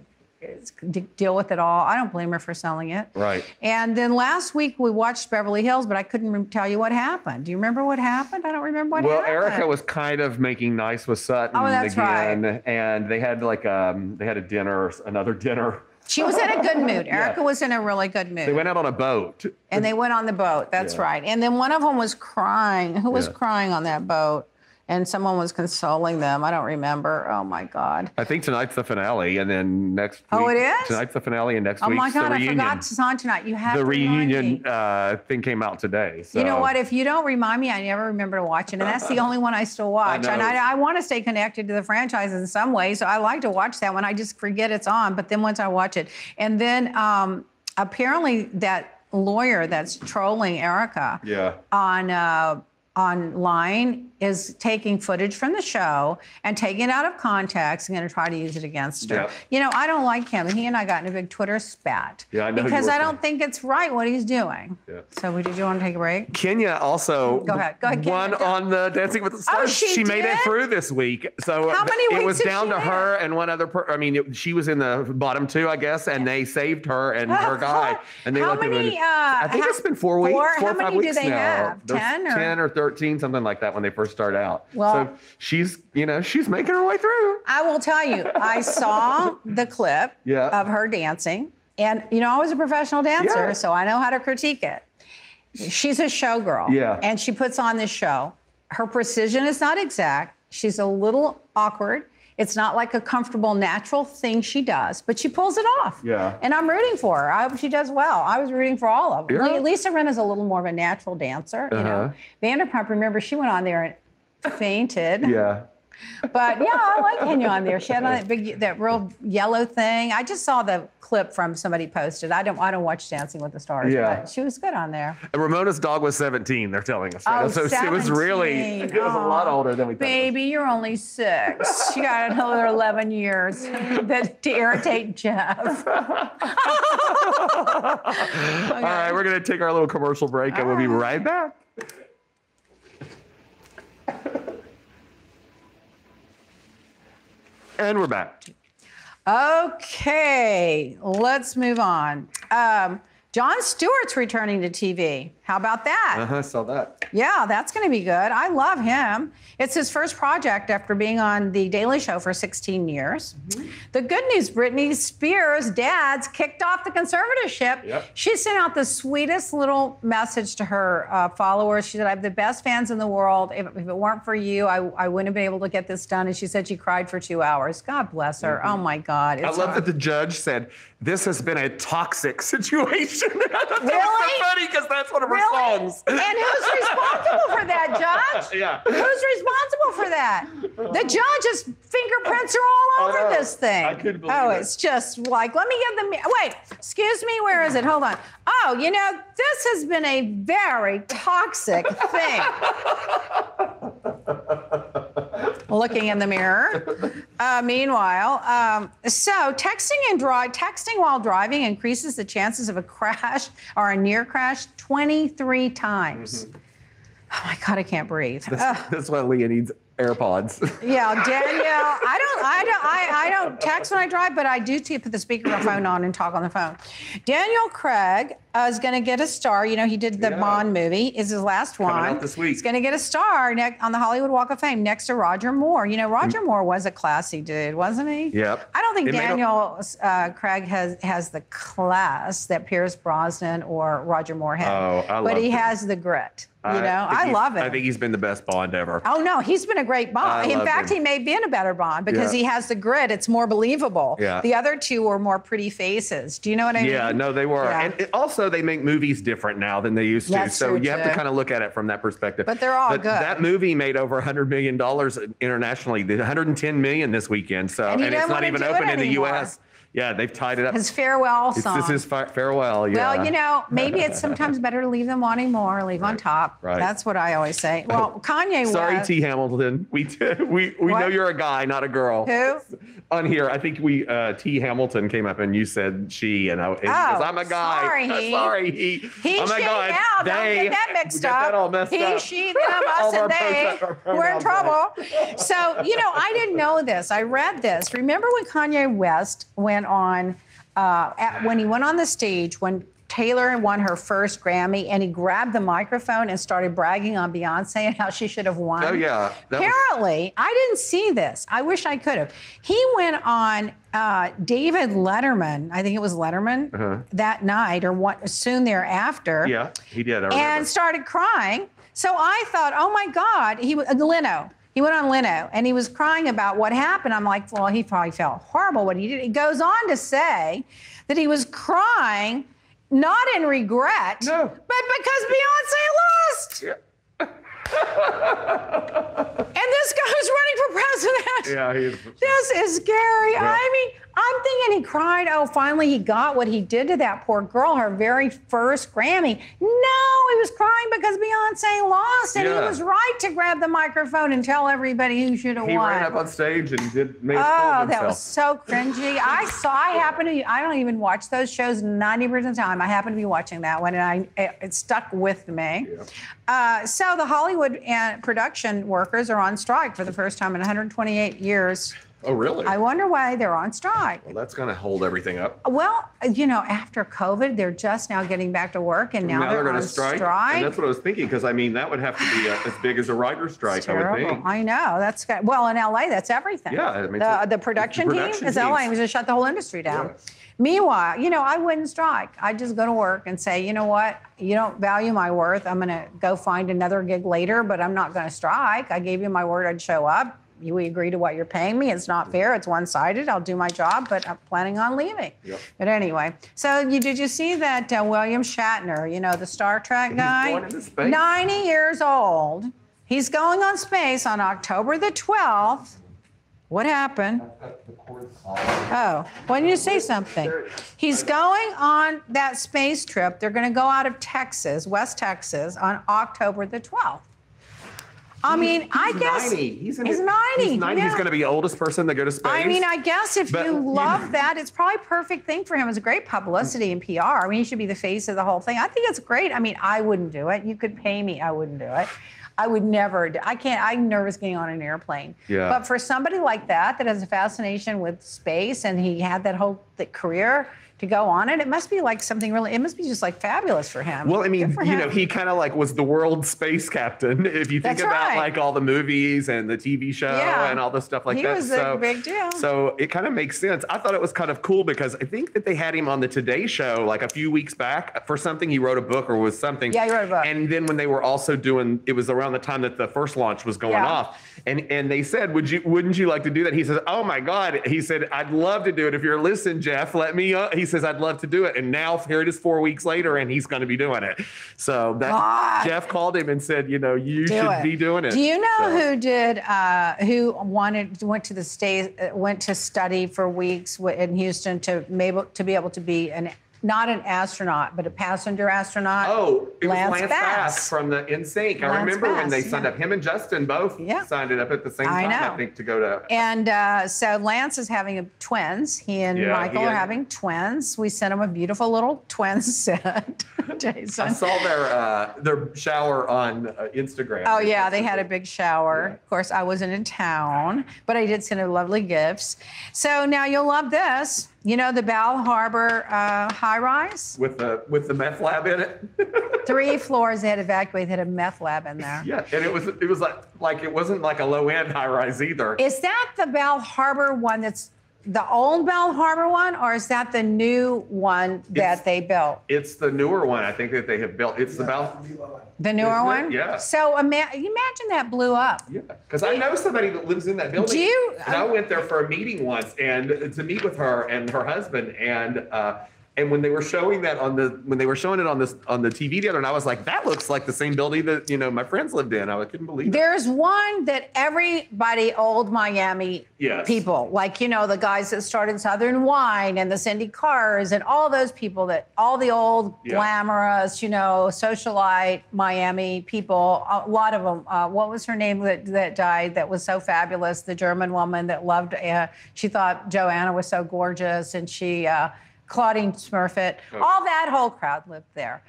deal with it all. I don't blame her for selling it. Right. And then last week we watched Beverly Hills, but I couldn't tell you what happened. Do you remember what happened? I don't remember what well, happened. Well, Erica was kind of making nice with Sutton oh, that's again, right. and they had like um they had a dinner, another dinner. She was in a good mood. Erica yeah. was in a really good mood. They went out on a boat. And they went on the boat. That's yeah. right. And then one of them was crying. Who was yeah. crying on that boat? And someone was consoling them. I don't remember. Oh, my God. I think tonight's the finale, and then next week. Oh, it is? Tonight's the finale, and next week's the reunion. Oh, my God, I forgot it's on tonight. You have to remind me. The reunion uh, thing came out today. So. You know what? If you don't remind me, I never remember to watch it, and that's the only one I still watch. I and I, I want to stay connected to the franchise in some way, so I like to watch that one. I just forget it's on, but then once I watch it. And then um, apparently that lawyer that's trolling Erica yeah. on... Uh, online is taking footage from the show and taking it out of context and going to try to use it against her. Yeah. You know, I don't like him. He and I got in a big Twitter spat yeah, I know because I don't think it's right what he's doing. Yeah. So we, did you want to take a break? Kenya also Go ahead. Go ahead, won Kenya. on the Dancing with the Stars. Oh, she she made it through this week. So How many weeks it was down to her and one other person. I mean, it, she was in the bottom two, I guess, and they saved her and her guy. And they how many? Uh, I think how, it's been four weeks, four, four or five many weeks do they now. Have? ten or? ten or thirteen, something like that when they first start out. Well, so she's, you know, she's making her way through. I will tell you, I saw the clip yeah. of her dancing. And, you know, I was a professional dancer, yeah. so I know how to critique it. She's a showgirl. Yeah. And she puts on this show. Her precision is not exact. She's a little awkward. It's not like a comfortable, natural thing she does, but she pulls it off. Yeah. And I'm rooting for her. I hope she does well. I was rooting for all of them. Yeah. Lisa Renna's a little more of a natural dancer. Uh-huh. You know, Vanderpump, remember, she went on there and fainted. yeah. But yeah, I like Kenya on there. She had on that big, that real yellow thing. I just saw the clip from somebody posted. I don't, I don't watch Dancing with the Stars. Yeah. But she was good on there. And Ramona's dog was seventeen. They're telling us. Right? Oh, so seventeen. It was really, it was oh, a lot older than we thought. Baby, you're only six. She got another eleven years that, to irritate Jeff. Okay. All right, we're gonna take our little commercial break, and we'll be right back. And we're back. Okay, let's move on. Um, Jon Stewart's returning to T V. How about that? Uh-huh, I saw that. Yeah, that's going to be good. I love him. It's his first project after being on The Daily Show for sixteen years. Mm-hmm. The good news, Britney Spears' dad's kicked off the conservatorship. Yep. She sent out the sweetest little message to her uh, followers. She said, I have the best fans in the world. If, if it weren't for you, I, I wouldn't have been able to get this done. And she said she cried for two hours. God bless her. Mm-hmm. Oh, my God. It's I love hard. that the judge said, this has been a toxic situation. Really? That's so funny, because that's one of her really? songs. And who's responsible for that, Judge? Yeah. Who's responsible for that? The judge's fingerprints are all over this thing. I couldn't believe oh, it. Oh, it's just like, let me give them... Wait, excuse me, where is it? Hold on. Oh, you know, this has been a very toxic thing. Looking in the mirror. Uh, meanwhile, um, so texting and dri- texting while driving increases the chances of a crash or a near crash twenty-three times. Mm-hmm. Oh my God, I can't breathe. That's, uh, that's why Leah needs AirPods. Yeah, Danielle. I don't, I don't, I, I don't text when I drive, but I do put the speakerphone on and talk on the phone. Daniel Craig uh, is going to get a star. You know, he did the yeah. Bond movie. Is his last Coming one. Out this week. He's going to get a star ne- on the Hollywood Walk of Fame next to Roger Moore. You know, Roger mm. Moore was a classy dude, wasn't he? Yep. I don't think it Daniel a- uh, Craig has has the class that Pierce Brosnan or Roger Moore had. Oh, I love But he him. has the grit. You know, I, I love it. I think he's been the best Bond ever. Oh, no, he's been a great Bond. I in fact, him. he may be in a better Bond because yeah. he has the grit. It's more believable. Yeah. The other two were more pretty faces. Do you know what I yeah, mean? Yeah, no, they were. Yeah. And it, also, they make movies different now than they used That's to. So true, you have too. to kind of look at it from that perspective. But they're all but good. That movie made over one hundred million dollars internationally, one hundred ten million dollars this weekend. So And, and it's not even open in the U S Yeah, they've tied it up. His farewell song. It's, this is fa- farewell, yeah. Well, you know, maybe it's sometimes better to leave them wanting more, leave right. on top. Right. That's what I always say. Well, Kanye Sorry, was... T. Hamilton. We we, we know you're a guy, not a girl. Who? On here, I think we, uh, T. Hamilton came up and you said she, and I and oh, because I'm a guy. Sorry, he. Sorry, he. He, oh my she, God, now. They, don't get that mixed get up. That all messed he, up. she, them, us, and they. We're in trouble. So, you know, I didn't know this. I read this. Remember when Kanye West went on uh, at, when he went on the stage when Taylor won her first Grammy and he grabbed the microphone and started bragging on Beyonce and how she should have won. Oh, yeah. Apparently, was... I didn't see this. I wish I could have. He went on uh, David Letterman, I think it was Letterman, uh-huh. that night or what, soon thereafter. Yeah, he did. I and started crying. So I thought, oh, my God, he was uh, Leno. He went on Leno, and he was crying about what happened. I'm like, well, he probably felt horrible what he did. He goes on to say that he was crying, not in regret, no. but because Beyonce lost. Yeah. And this guy's running for president. Yeah, he is. This is scary. Yeah. I mean, I'm thinking he cried, oh, finally he got what he did to that poor girl, her very first Grammy. No, he was crying because Beyonce lost, and yeah. he was right to grab the microphone and tell everybody who should have won. He ran up on stage and did made a fool of himself. Oh, that was so cringy. I saw, I happen to, I don't even watch those shows ninety percent of the time. I happen to be watching that one, and I it, it stuck with me. Yeah. Uh, so the Hollywood and production workers are on strike for the first time in one hundred twenty-eight years. Oh, really? I wonder why they're on strike. Well, that's going to hold everything up. Well, you know, after COVID, they're just now getting back to work, and now, now they're, they're on strike. strike. And that's what I was thinking, because, I mean, that would have to be a, as big as a writer's strike, it's I would think. I know. That's well, in L A, that's everything. Yeah. I mean, the, the, production the production team is L A. It was going to shut the whole industry down. Yeah. Meanwhile, you know, I wouldn't strike. I'd just go to work and say, you know what? You don't value my worth. I'm going to go find another gig later, but I'm not going to strike. I gave you my word I'd show up. We agree to what you're paying me. It's not fair. It's one-sided. I'll do my job, but I'm planning on leaving. Yep. But anyway, so you, did you see that uh, William Shatner, you know, the Star Trek guy? He's going into space. ninety years old. He's going on space on October the twelfth. What happened? Oh, why didn't you say something? He's going on that space trip. They're going to go out of Texas, West Texas, on October the twelfth. I mean, he's, I guess ninety. He's, in he's his, ninety. He's ninety. Yeah. He's going to be the oldest person that go to space. I mean, I guess if but, you love you know. that, it's probably a perfect thing for him. It's a great publicity and P R. I mean, he should be the face of the whole thing. I think it's great. I mean, I wouldn't do it. You could pay me. I wouldn't do it. I would never. Do, I can't. I'm nervous getting on an airplane. Yeah. But for somebody like that, that has a fascination with space, and he had that whole that career to go on it, it must be like something really, it must be just like fabulous for him. Well, I mean, you know, he kind of like was the world space captain. If you think That's about right. like all the movies and the T V show yeah. and all the stuff like he that. He was so, a big deal. So it kind of makes sense. I thought it was kind of cool because I think that they had him on the Today Show like a few weeks back for something. He wrote a book or was something. Yeah, he wrote a book. And then when they were also doing, it was around the time that the first launch was going yeah. off. And and they said, would you, wouldn't you like to do that? He says, oh my God. He said, I'd love to do it. If you're listening, Jeff, let me, uh, he says, I'd love to do it. And now here it is four weeks later and he's going to be doing it. So that God. Jeff called him and said, you know, you do should it. be doing it. Do you know so. who did, uh, who wanted, went to the state, went to study for weeks in Houston to, able, to be able to be an Not an astronaut, but a passenger astronaut. Oh, it was Lance, Lance Bass. Bass from the N Sync. I Lance remember Bass, when they signed yeah. up. Him and Justin both yeah. signed it up at the same I time, know. I think, to go to. And uh, so Lance is having a, twins. He and yeah, Michael he and... are having twins. We sent him a beautiful little twin set. Jason. I saw their uh, their shower on uh, Instagram. Oh, yeah, they had a big shower. Yeah. Of course, I wasn't in town, but I did send her lovely gifts. So now you'll love this. You know the Bal Harbor uh, high-rise? With the with the meth lab in it? Three floors they had evacuated. They had a meth lab in there. Yeah, and it was it was like like it wasn't like a low-end high-rise either. Is that the Bal Harbor one that's the old Bal Harbor one, or is that the new one that it's, they built? It's the newer one, I think, that they have built. It's yeah, the Bal... The newer one? Yeah. So ima imagine that blew up. Yeah, because I know somebody that lives in that building. Do you? And I went there for a meeting once and to meet with her and her husband, and uh, and when they were showing that on the when they were showing it on this on the T V the other night, I was like, that looks like the same building that you know my friends lived in. I couldn't believe it. There's one that everybody old Miami yes. people, like you know the guys that started Southern Wine and the Cindy Cars and all those people that all the old yeah. glamorous you know socialite Miami people. A lot of them. Uh, what was her name that that died? That was so fabulous. The German woman that loved. Uh, she thought Joanna was so gorgeous, and she. Uh, Claudine Smurfit, okay. all that whole crowd lived there.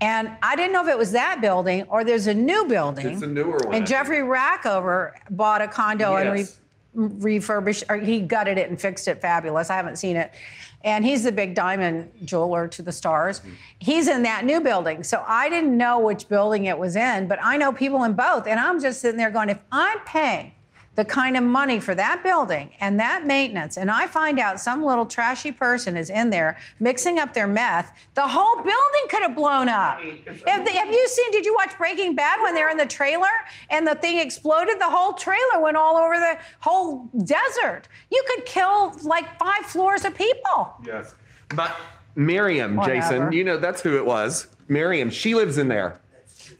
And I didn't know if it was that building or there's a new building. It's a newer one. And Jeffrey Rackover bought a condo yes. and re refurbished, or he gutted it and fixed it fabulous. I haven't seen it. And he's the big diamond jeweler to the stars. Mm-hmm. He's in that new building. So I didn't know which building it was in, but I know people in both. And I'm just sitting there going, if I'm paying the kind of money for that building and that maintenance, and I find out some little trashy person is in there mixing up their meth, the whole building could have blown up. Have, they, have you seen, did you watch Breaking Bad when they're in the trailer and the thing exploded? The whole trailer went all over the whole desert. You could kill like five floors of people. Yes, but Miriam, Whatever. Jason, you know, that's who it was. Miriam, she lives in there.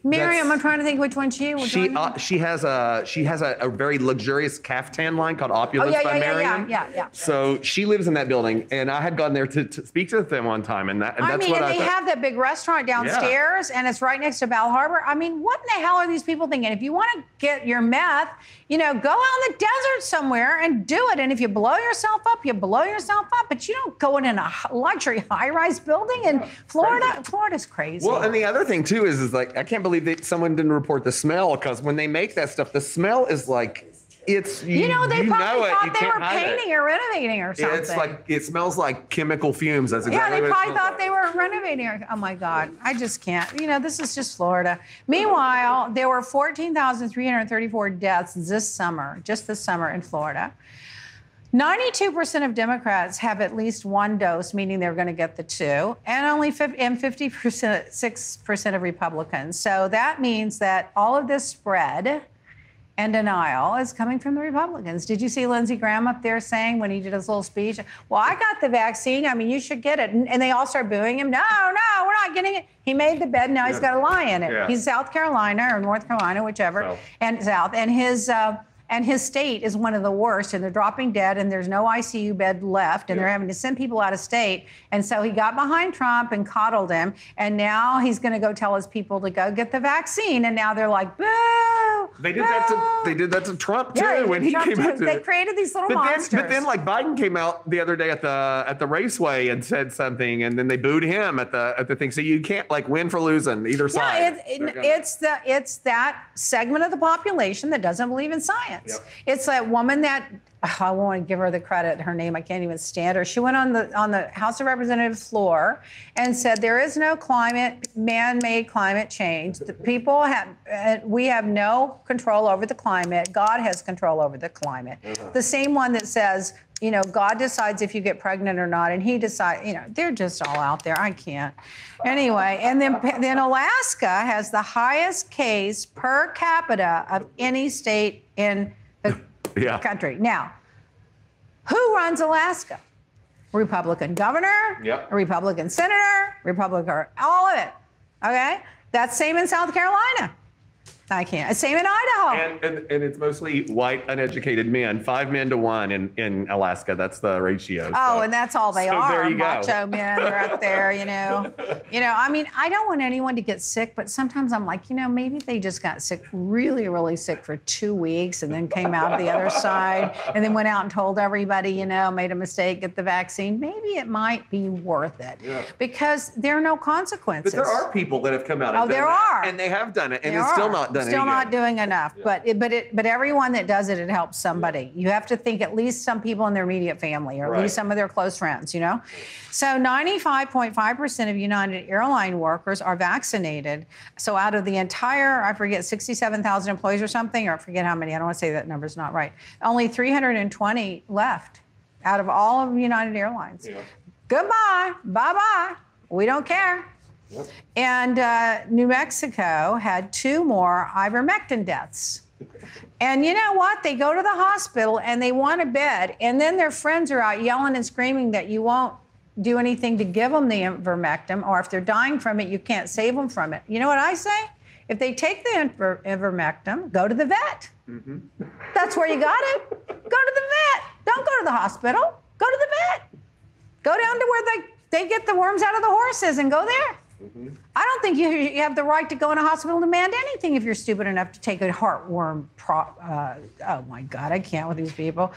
Miriam, That's, I'm trying to think which one she. Which she one? Uh, she has a she has a, a very luxurious caftan line called Opulence oh, yeah, by yeah, Miriam. Yeah, yeah, yeah, yeah. So she lives in that building, and I had gone there to, to speak to them one time, and that. And I that's mean, what and I they thought. have that big restaurant downstairs, yeah. and it's right next to Bal Harbor. I mean, what in the hell are these people thinking? If you want to get your meth, you know, go out in the desert somewhere and do it. And if you blow yourself up, you blow yourself up. But you don't go in in a luxury high-rise building in yeah, Florida. Crazy. Florida's crazy. Well, and the other thing too is, is like I can't believe. That someone didn't report the smell, because when they make that stuff, the smell is like it's you, you know they you probably know thought it, they were painting it. or renovating or something. It's like it smells like chemical fumes. That's exactly yeah, they what probably thought like. they were renovating. Or, oh my God, I just can't. You know, this is just Florida. Meanwhile, there were fourteen thousand three hundred thirty-four deaths this summer, just this summer in Florida. ninety-two percent of Democrats have at least one dose, meaning they're going to get the two, and only fifty, and fifty percent, six percent of Republicans. So that means that all of this spread and denial is coming from the Republicans. Did you see Lindsey Graham up there saying when he did his little speech, well, I got the vaccine. I mean, you should get it. And, and they all start booing him. No, no, we're not getting it. He made the bed. Now he's got a lie in it. Yeah. He's South Carolina or North Carolina, whichever, South. and South. And his uh, and his state is one of the worst, and they're dropping dead, and there's no I C U bed left, and yeah. they're having to send people out of state. And so he got behind Trump and coddled him, and now he's going to go tell his people to go get the vaccine. And now they're like, boo. They did, no. that to, they did that to Trump, too, yeah, when he Trump came out. They it. created these little but monsters. Then, but then, like, Biden came out the other day at the at the raceway and said something, and then they booed him at the at the thing. So you can't, like, win for losing either side. Yeah, it, it, it's, the, it's that segment of the population that doesn't believe in science. Yep. It's that woman that... Oh, I won't give her the credit. Her name, I can't even stand her. She went on the on the House of Representatives floor and said there is no climate, man-made climate change. The people have, uh, we have no control over the climate. God has control over the climate. Uh-huh. The same one that says, you know, God decides if you get pregnant or not, and he decides, you know, they're just all out there. I can't. Anyway, and then, then Alaska has the highest case per capita of any state in the Yeah. country. Now, who runs Alaska? Republican governor, yep. a Republican senator, Republican, all of it. Okay? That's same in South Carolina. I can't. Same in Idaho. And, and, and it's mostly white, uneducated men. Five men to one in, in Alaska. That's the ratio. Oh, so. and that's all they so are. There you Macho go. men are up there, you know. You know, I mean, I don't want anyone to get sick, but sometimes I'm like, you know, maybe they just got sick, really, really sick for two weeks and then came out the other side and then went out and told everybody, you know, made a mistake, get the vaccine. Maybe it might be worth it yeah. because there are no consequences. But there are people that have come out. And oh, there are. That, and they have done it. And there it's are. still not. Still again. not doing enough, yeah. but it, but it, but everyone that does it, it helps somebody. Yeah. You have to think at least some people in their immediate family, or right. at least some of their close friends, you know. So ninety-five point five percent of United Airline workers are vaccinated. So out of the entire, I forget, sixty-seven thousand employees or something, or I forget how many. I don't want to say that number's not right. Only three hundred twenty left out of all of United Airlines. Yeah. Goodbye, bye-bye. We don't care. Yep. And uh, New Mexico had two more ivermectin deaths. And you know what? They go to the hospital and they want a bed, and then their friends are out yelling and screaming that you won't do anything to give them the ivermectin, or if they're dying from it, you can't save them from it. You know what I say? If they take the iver ivermectin, go to the vet. Mm-hmm. That's where you got it. Go to the vet. Don't go to the hospital. Go to the vet. Go down to where they, they get the worms out of the horses and go there. Mm-hmm. I don't think you, you have the right to go in a hospital and demand anything if you're stupid enough to take a heartworm. Pro, uh, oh, my God, I can't with these people.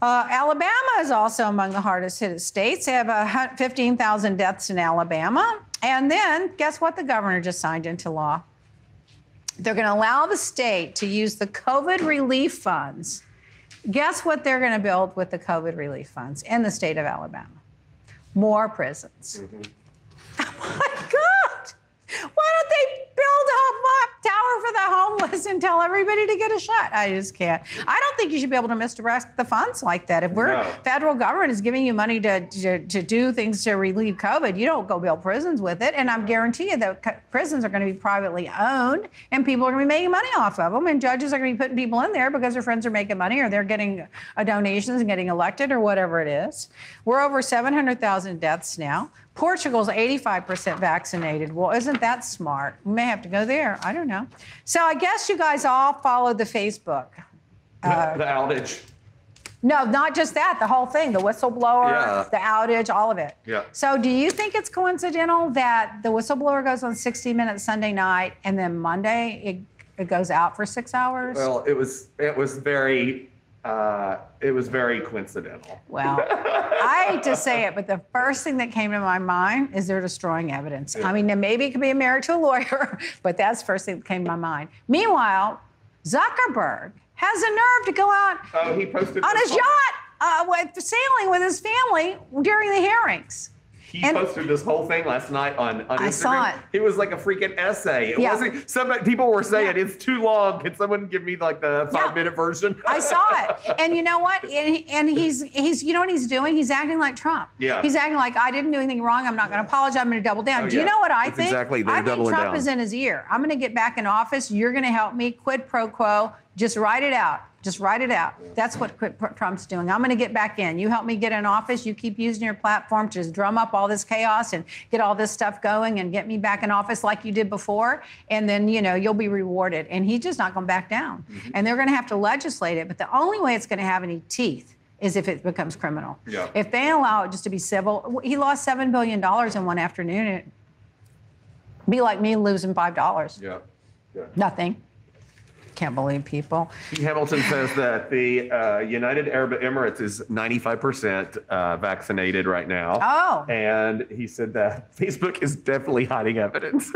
Uh, Alabama is also among the hardest hit states. They have uh, fifteen thousand deaths in Alabama. And then guess what the governor just signed into law? They're going to allow the state to use the COVID relief funds. Guess what they're going to build with the COVID relief funds in the state of Alabama? More prisons. Mm-hmm. Oh, my God. Why don't they build a tower for the homeless and tell everybody to get a shot? I just can't. I don't think you should be able to misdirect the funds like that. If we're no. federal government is giving you money to, to, to do things to relieve COVID, you don't go build prisons with it. And I guarantee you that prisons are going to be privately owned, and people are going to be making money off of them, and judges are going to be putting people in there because their friends are making money, or they're getting donations and getting elected, or whatever it is. We're over seven hundred thousand deaths now. Portugal's eighty-five percent vaccinated. Well, isn't that smart? We may have to go there. I don't know. So I guess you guys all followed the Facebook. Uh, the outage. No, not just that. The whole thing. The whistleblower, yeah. the outage, all of it. Yeah. So do you think it's coincidental that the whistleblower goes on sixty minutes Sunday night, and then Monday it, it goes out for six hours? Well, it was it was very... Uh, it was very coincidental. Well, I hate to say it, but the first thing that came to my mind is they're destroying evidence. Yeah. I mean, maybe it could be a marriage to a lawyer, but that's the first thing that came to my mind. Meanwhile, Zuckerberg has the nerve to go out oh, he posted on his yacht uh, with, sailing with his family during the hearings. He and posted this whole thing last night on, on Instagram. I saw it. It was like a freaking essay. It yeah. wasn't. Some people were saying yeah. it's too long. Can someone give me like the five-minute yeah. version? I saw it. And you know what? And, and he's he's you know what he's doing? He's acting like Trump. Yeah. He's acting like I didn't do anything wrong. I'm not going to apologize. I'm going to double down. Oh, do you yeah. know what I That's think? Exactly. They're I think Trump down. is in his ear. I'm going to get back in office. You're going to help me. Quid pro quo. Just write it out. Just write it out. That's what Trump's doing. I'm going to get back in. You help me get in office. You keep using your platform to just drum up all this chaos and get all this stuff going and get me back in office like you did before. And then, you know, you'll be rewarded. And he's just not going to back down. Mm-hmm. And they're going to have to legislate it. But the only way it's going to have any teeth is if it becomes criminal. Yeah. If they allow it just to be civil, he lost seven billion dollars in one afternoon. It'd be like me losing five dollars. Yeah. Yeah. Nothing. Can't believe people. Hamilton says that the uh, United Arab Emirates is ninety-five percent uh, vaccinated right now. Oh. And he said that Facebook is definitely hiding evidence.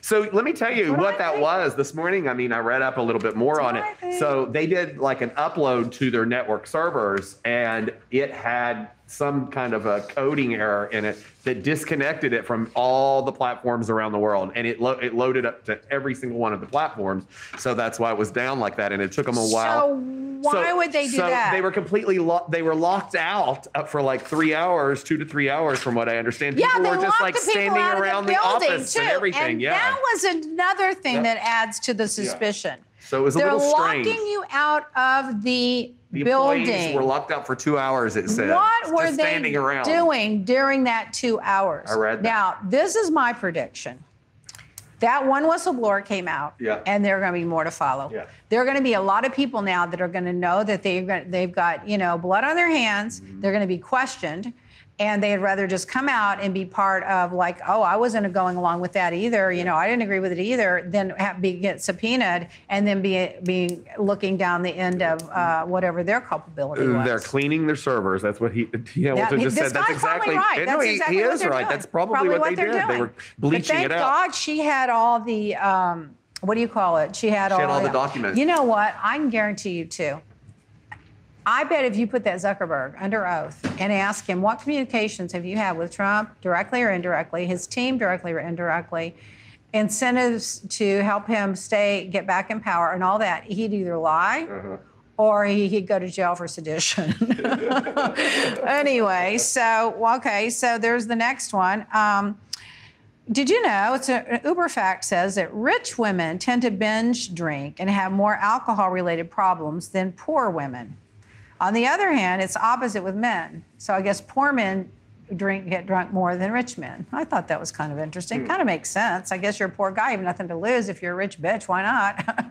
So let me tell you what, what that think? was this morning. I mean, I read up a little bit more That's on it. Think. So they did like an upload to their network servers, and it had some kind of a coding error in it that disconnected it from all the platforms around the world. And it, lo it loaded up to every single one of the platforms. So that's why it was down like that. And it took them a while. So why so, would they do so that? They were completely locked. They were locked out for like three hours, two to three hours, from what I understand. People yeah, they were just like the standing around the, the office too. and everything. And yeah. that was another thing that, that adds to the suspicion. Yeah. So it was a They're little strange. They're locking you out of the, the building. The employees were locked up for two hours, it said. What were Just they doing during that two hours? I read that. Now, this is my prediction. That one whistleblower came out, yeah. and there are going to be more to follow. Yeah. There are going to be a lot of people now that are going to know that they've got, they've got you know, blood on their hands. Mm-hmm. They're going to be questioned. And they'd rather just come out and be part of like, oh, I wasn't going along with that either. You know, I didn't agree with it either. Then have, be get subpoenaed and then be be looking down the end of uh, whatever their culpability was. They're cleaning their servers. That's what he Hamilton just said. That's exactly right. That's exactly he is right. That's probably what they did. They were bleaching it out. Thank God she had all the um, what do you call it? She had all. She had all the documents. You know what? I can guarantee you too. I bet if you put that Zuckerberg under oath and ask him, what communications have you had with Trump, directly or indirectly, his team directly or indirectly, incentives to help him stay, get back in power and all that, he'd either lie uh-huh. or he, he'd go to jail for sedition. Anyway, so, okay, so there's the next one. Um, Did you know, it's a, an Uber fact says that rich women tend to binge drink and have more alcohol-related problems than poor women. On the other hand, it's opposite with men. So I guess poor men drink, get drunk more than rich men. I thought that was kind of interesting. Mm. Kind of makes sense. I guess you're a poor guy. You have nothing to lose. If you're a rich bitch, why not?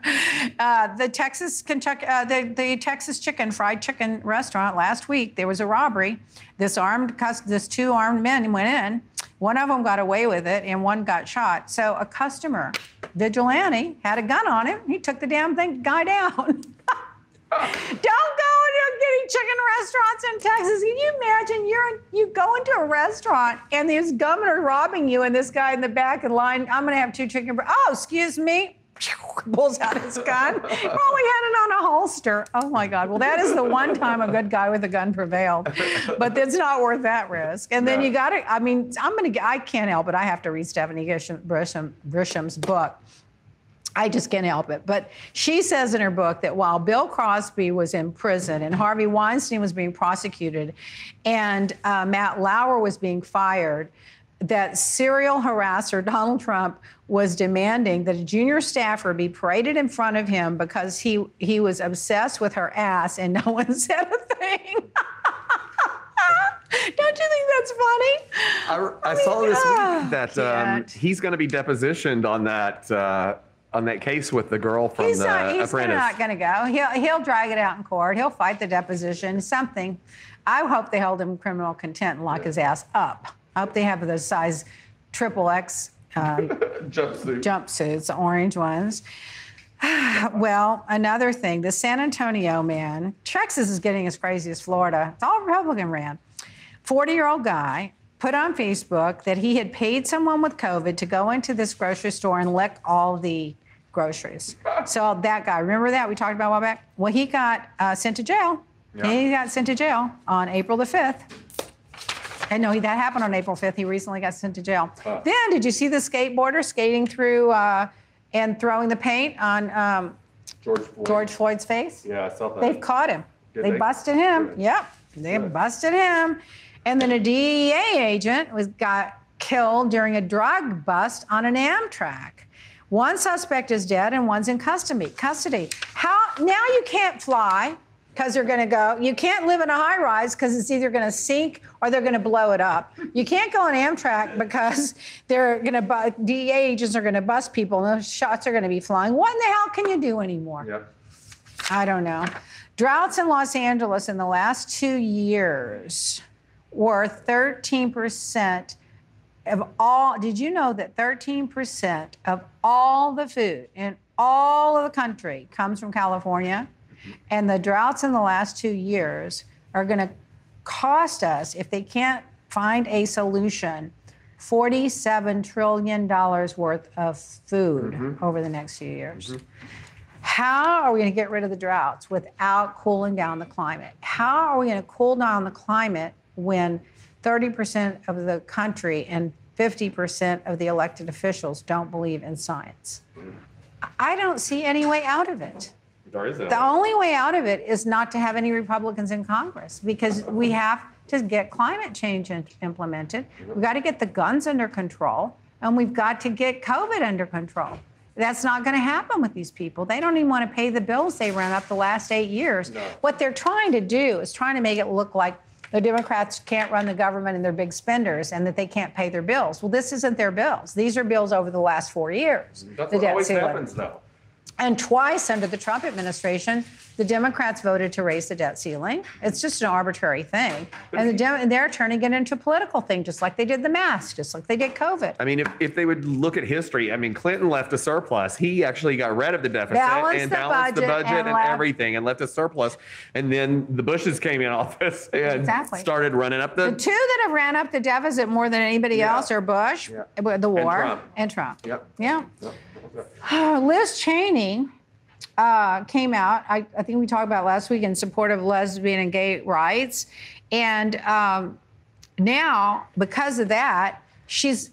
uh, the Texas Kentucky, uh, the, the Texas chicken, fried chicken restaurant last week, there was a robbery. This armed, this two armed men went in. One of them got away with it, and one got shot. So a customer, vigilante, had a gun on him. He took the damn thing guy down. Don't go into getting chicken restaurants in Texas. Can you imagine you're you go into a restaurant and these gunmen are robbing you, and this guy in the back of the line, I'm going to have two chicken. Oh, excuse me. Pulls out his gun. Probably had it on a holster. Oh, my God. Well, that is the one time a good guy with a gun prevailed. But it's not worth that risk. And then no. you got to, I mean, I'm going to, I can't help it. I have to read Stephanie Grisham, Grisham's book. I just can't help it. But she says in her book that while Bill Cosby was in prison and Harvey Weinstein was being prosecuted and uh, Matt Lauer was being fired, that serial harasser Donald Trump was demanding that a junior staffer be paraded in front of him because he, he was obsessed with her ass and no one said a thing. Don't you think that's funny? I, I, I mean, saw this uh, week that um, he's going to be depositioned on that uh, on that case with the girl from he's the not, he's Apprentice. He's not going to go. He'll, he'll drag it out in court. He'll fight the deposition, something. I hope they hold him in criminal contempt and lock yeah. his ass up. I hope they have those size triple X uh, jumpsuit. jumpsuits, orange ones. Well, another thing, the San Antonio man, Texas is getting as crazy as Florida. It's all Republican ran. forty-year-old guy put on Facebook that he had paid someone with COVID to go into this grocery store and lick all the groceries. So that guy, remember that we talked about a while back? Well, he got uh, sent to jail. Yeah. He got sent to jail on April the fifth. And no, that happened on April fifth. He recently got sent to jail. Uh. Then, did you see the skateboarder skating through uh, and throwing the paint on um, George, Floyd. George Floyd's face? Yeah, I saw that. They've caught him. They, they busted him. Good. Yep, they Good. busted him. And then a D E A agent was got killed during a drug bust on an Amtrak. One suspect is dead and one's in custody. Custody. How now you can't fly because they're going to go. You can't live in a high rise because it's either going to sink or they're going to blow it up. You can't go on Amtrak because they're going to D E A agents are going to bust people and those shots are going to be flying. What in the hell can you do anymore? Yeah. I don't know. Droughts in Los Angeles in the last two years were thirteen percent of all. Did you know that thirteen percent of all the food in all of the country comes from California? And the droughts in the last two years are going to cost us, if they can't find a solution, forty-seven trillion dollars worth of food mm-hmm. over the next few years. Mm-hmm. How are we going to get rid of the droughts without cooling down the climate? How are we going to cool down the climate when thirty percent of the country and fifty percent of the elected officials don't believe in science? I don't see any way out of it. The only way out of it is not to have any Republicans in Congress, because we have to get climate change implemented. We've got to get the guns under control, and we've got to get COVID under control. That's not going to happen with these people. They don't even want to pay the bills they ran up the last eight years. No. What they're trying to do is trying to make it look like the Democrats can't run the government and they're big spenders and that they can't pay their bills. Well, this isn't their bills. These are bills over the last four years. That's what always happens, though. And twice under the Trump administration, the Democrats voted to raise the debt ceiling. It's just an arbitrary thing. And the Dem- they're turning it into a political thing, just like they did the mask, just like they did COVID. I mean, if, if they would look at history, I mean, Clinton left a surplus. He actually got rid of the deficit balanced and the balanced budget the budget and, and left- everything and left a surplus. And then the Bushes came in office and exactly. started running up the... The two that have ran up the deficit more than anybody yeah. else are Bush, yeah. the war, and Trump. And Trump. Yep. Yeah. Yep. Oh, Liz Cheney uh, came out, I, I think we talked about last week, in support of lesbian and gay rights. And um, now, because of that, she's,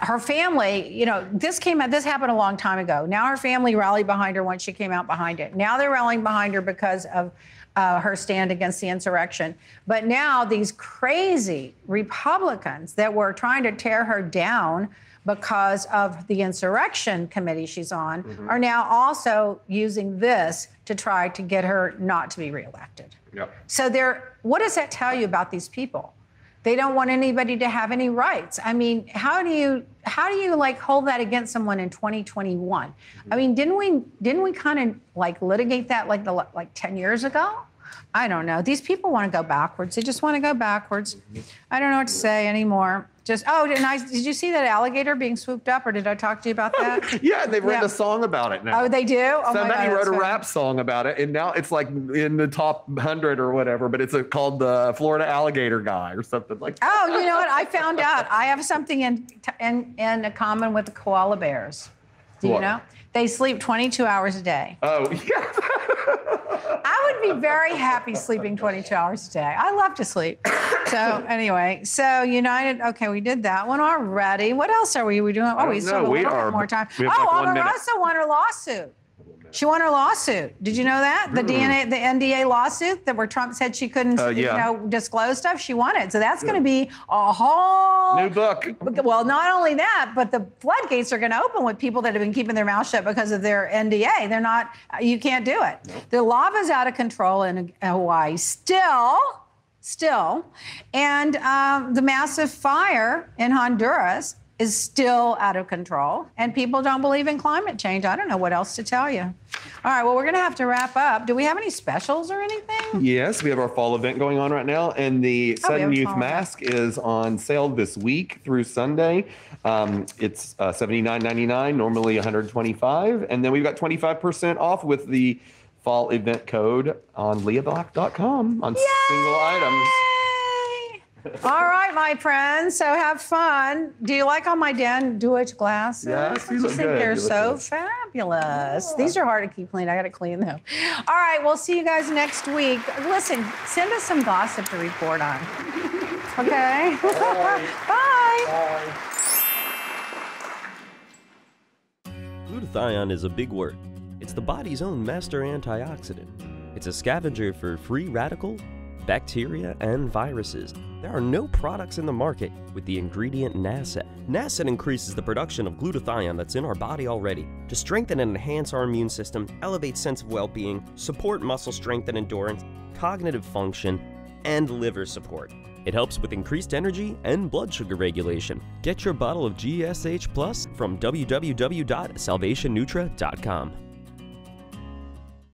her family, you know, this came out, this happened a long time ago. Now her family rallied behind her once she came out behind it. Now they're rallying behind her because of uh, her stand against the insurrection. But now these crazy Republicans that were trying to tear her down because of the insurrection committee she's on, mm-hmm. are now also using this to try to get her not to be reelected. Yep. So they're, what does that tell you about these people? They don't want anybody to have any rights. I mean, how do you, how do you like hold that against someone in twenty twenty-one? Mm-hmm. I mean, didn't we, didn't we kind of like litigate that like the, like ten years ago? I don't know. These people want to go backwards. They just want to go backwards. Mm-hmm. I don't know what to say anymore. Just, oh, did I, did you see that alligator being swooped up, or did I talk to you about that? yeah, they've written yeah. a song about it now. Oh, they do? Oh, somebody my God, wrote a rap song about it, and now it's like in the top one hundred or whatever, but it's a, called the Florida Alligator Guy or something like that. Oh, you know what? I found out. I have something in, in, in common with the koala bears. Do what? You know? They sleep twenty-two hours a day. Oh, yeah. I would be very happy sleeping twenty-two hours a day. I love to sleep. So anyway, so United, okay, we did that one already. What else are we, we doing? Oh, we still have a little bit more time. Oh, like Omarosa won her lawsuit. She won her lawsuit. Did you know that? The mm-hmm. D N A, the N D A lawsuit that where Trump said she couldn't uh, yeah. you know, disclose stuff, she won it. So that's yeah. going to be a whole... new book. Well, not only that, but the floodgates are going to open with people that have been keeping their mouth shut because of their N D A. They're not... You can't do it. Nope. The lava's out of control in Hawaii. Still... Still. And um, the massive fire in Honduras... is still out of control, and people don't believe in climate change. I don't know what else to tell you. All right, well, we're gonna have to wrap up. Do we have any specials or anything? Yes, we have our fall event going on right now, and the oh, Sutton Youth Mask event. Is on sale this week through Sunday. Um, it's uh, seventy-nine ninety-nine, normally one hundred twenty-five dollars, and then we've got twenty-five percent off with the fall event code on leah black dot com on Yay! Single items. All right, my friends. So have fun. Do you like all my Dan Deutsch glasses? Yes, these look good. They're so fabulous. These are hard to keep clean. I got to clean them. All right, we'll see you guys next week. Listen, send us some gossip to report on. Okay? Bye. Bye. Bye. Glutathione is a big word. It's the body's own master antioxidant. It's a scavenger for free radical bacteria, and viruses. There are no products in the market with the ingredient N A S A. N A S A increases the production of glutathione that's in our body already to strengthen and enhance our immune system, elevate sense of well-being, support muscle strength and endurance, cognitive function, and liver support. It helps with increased energy and blood sugar regulation. Get your bottle of G S H Plus from w w w dot salvation nutra dot com.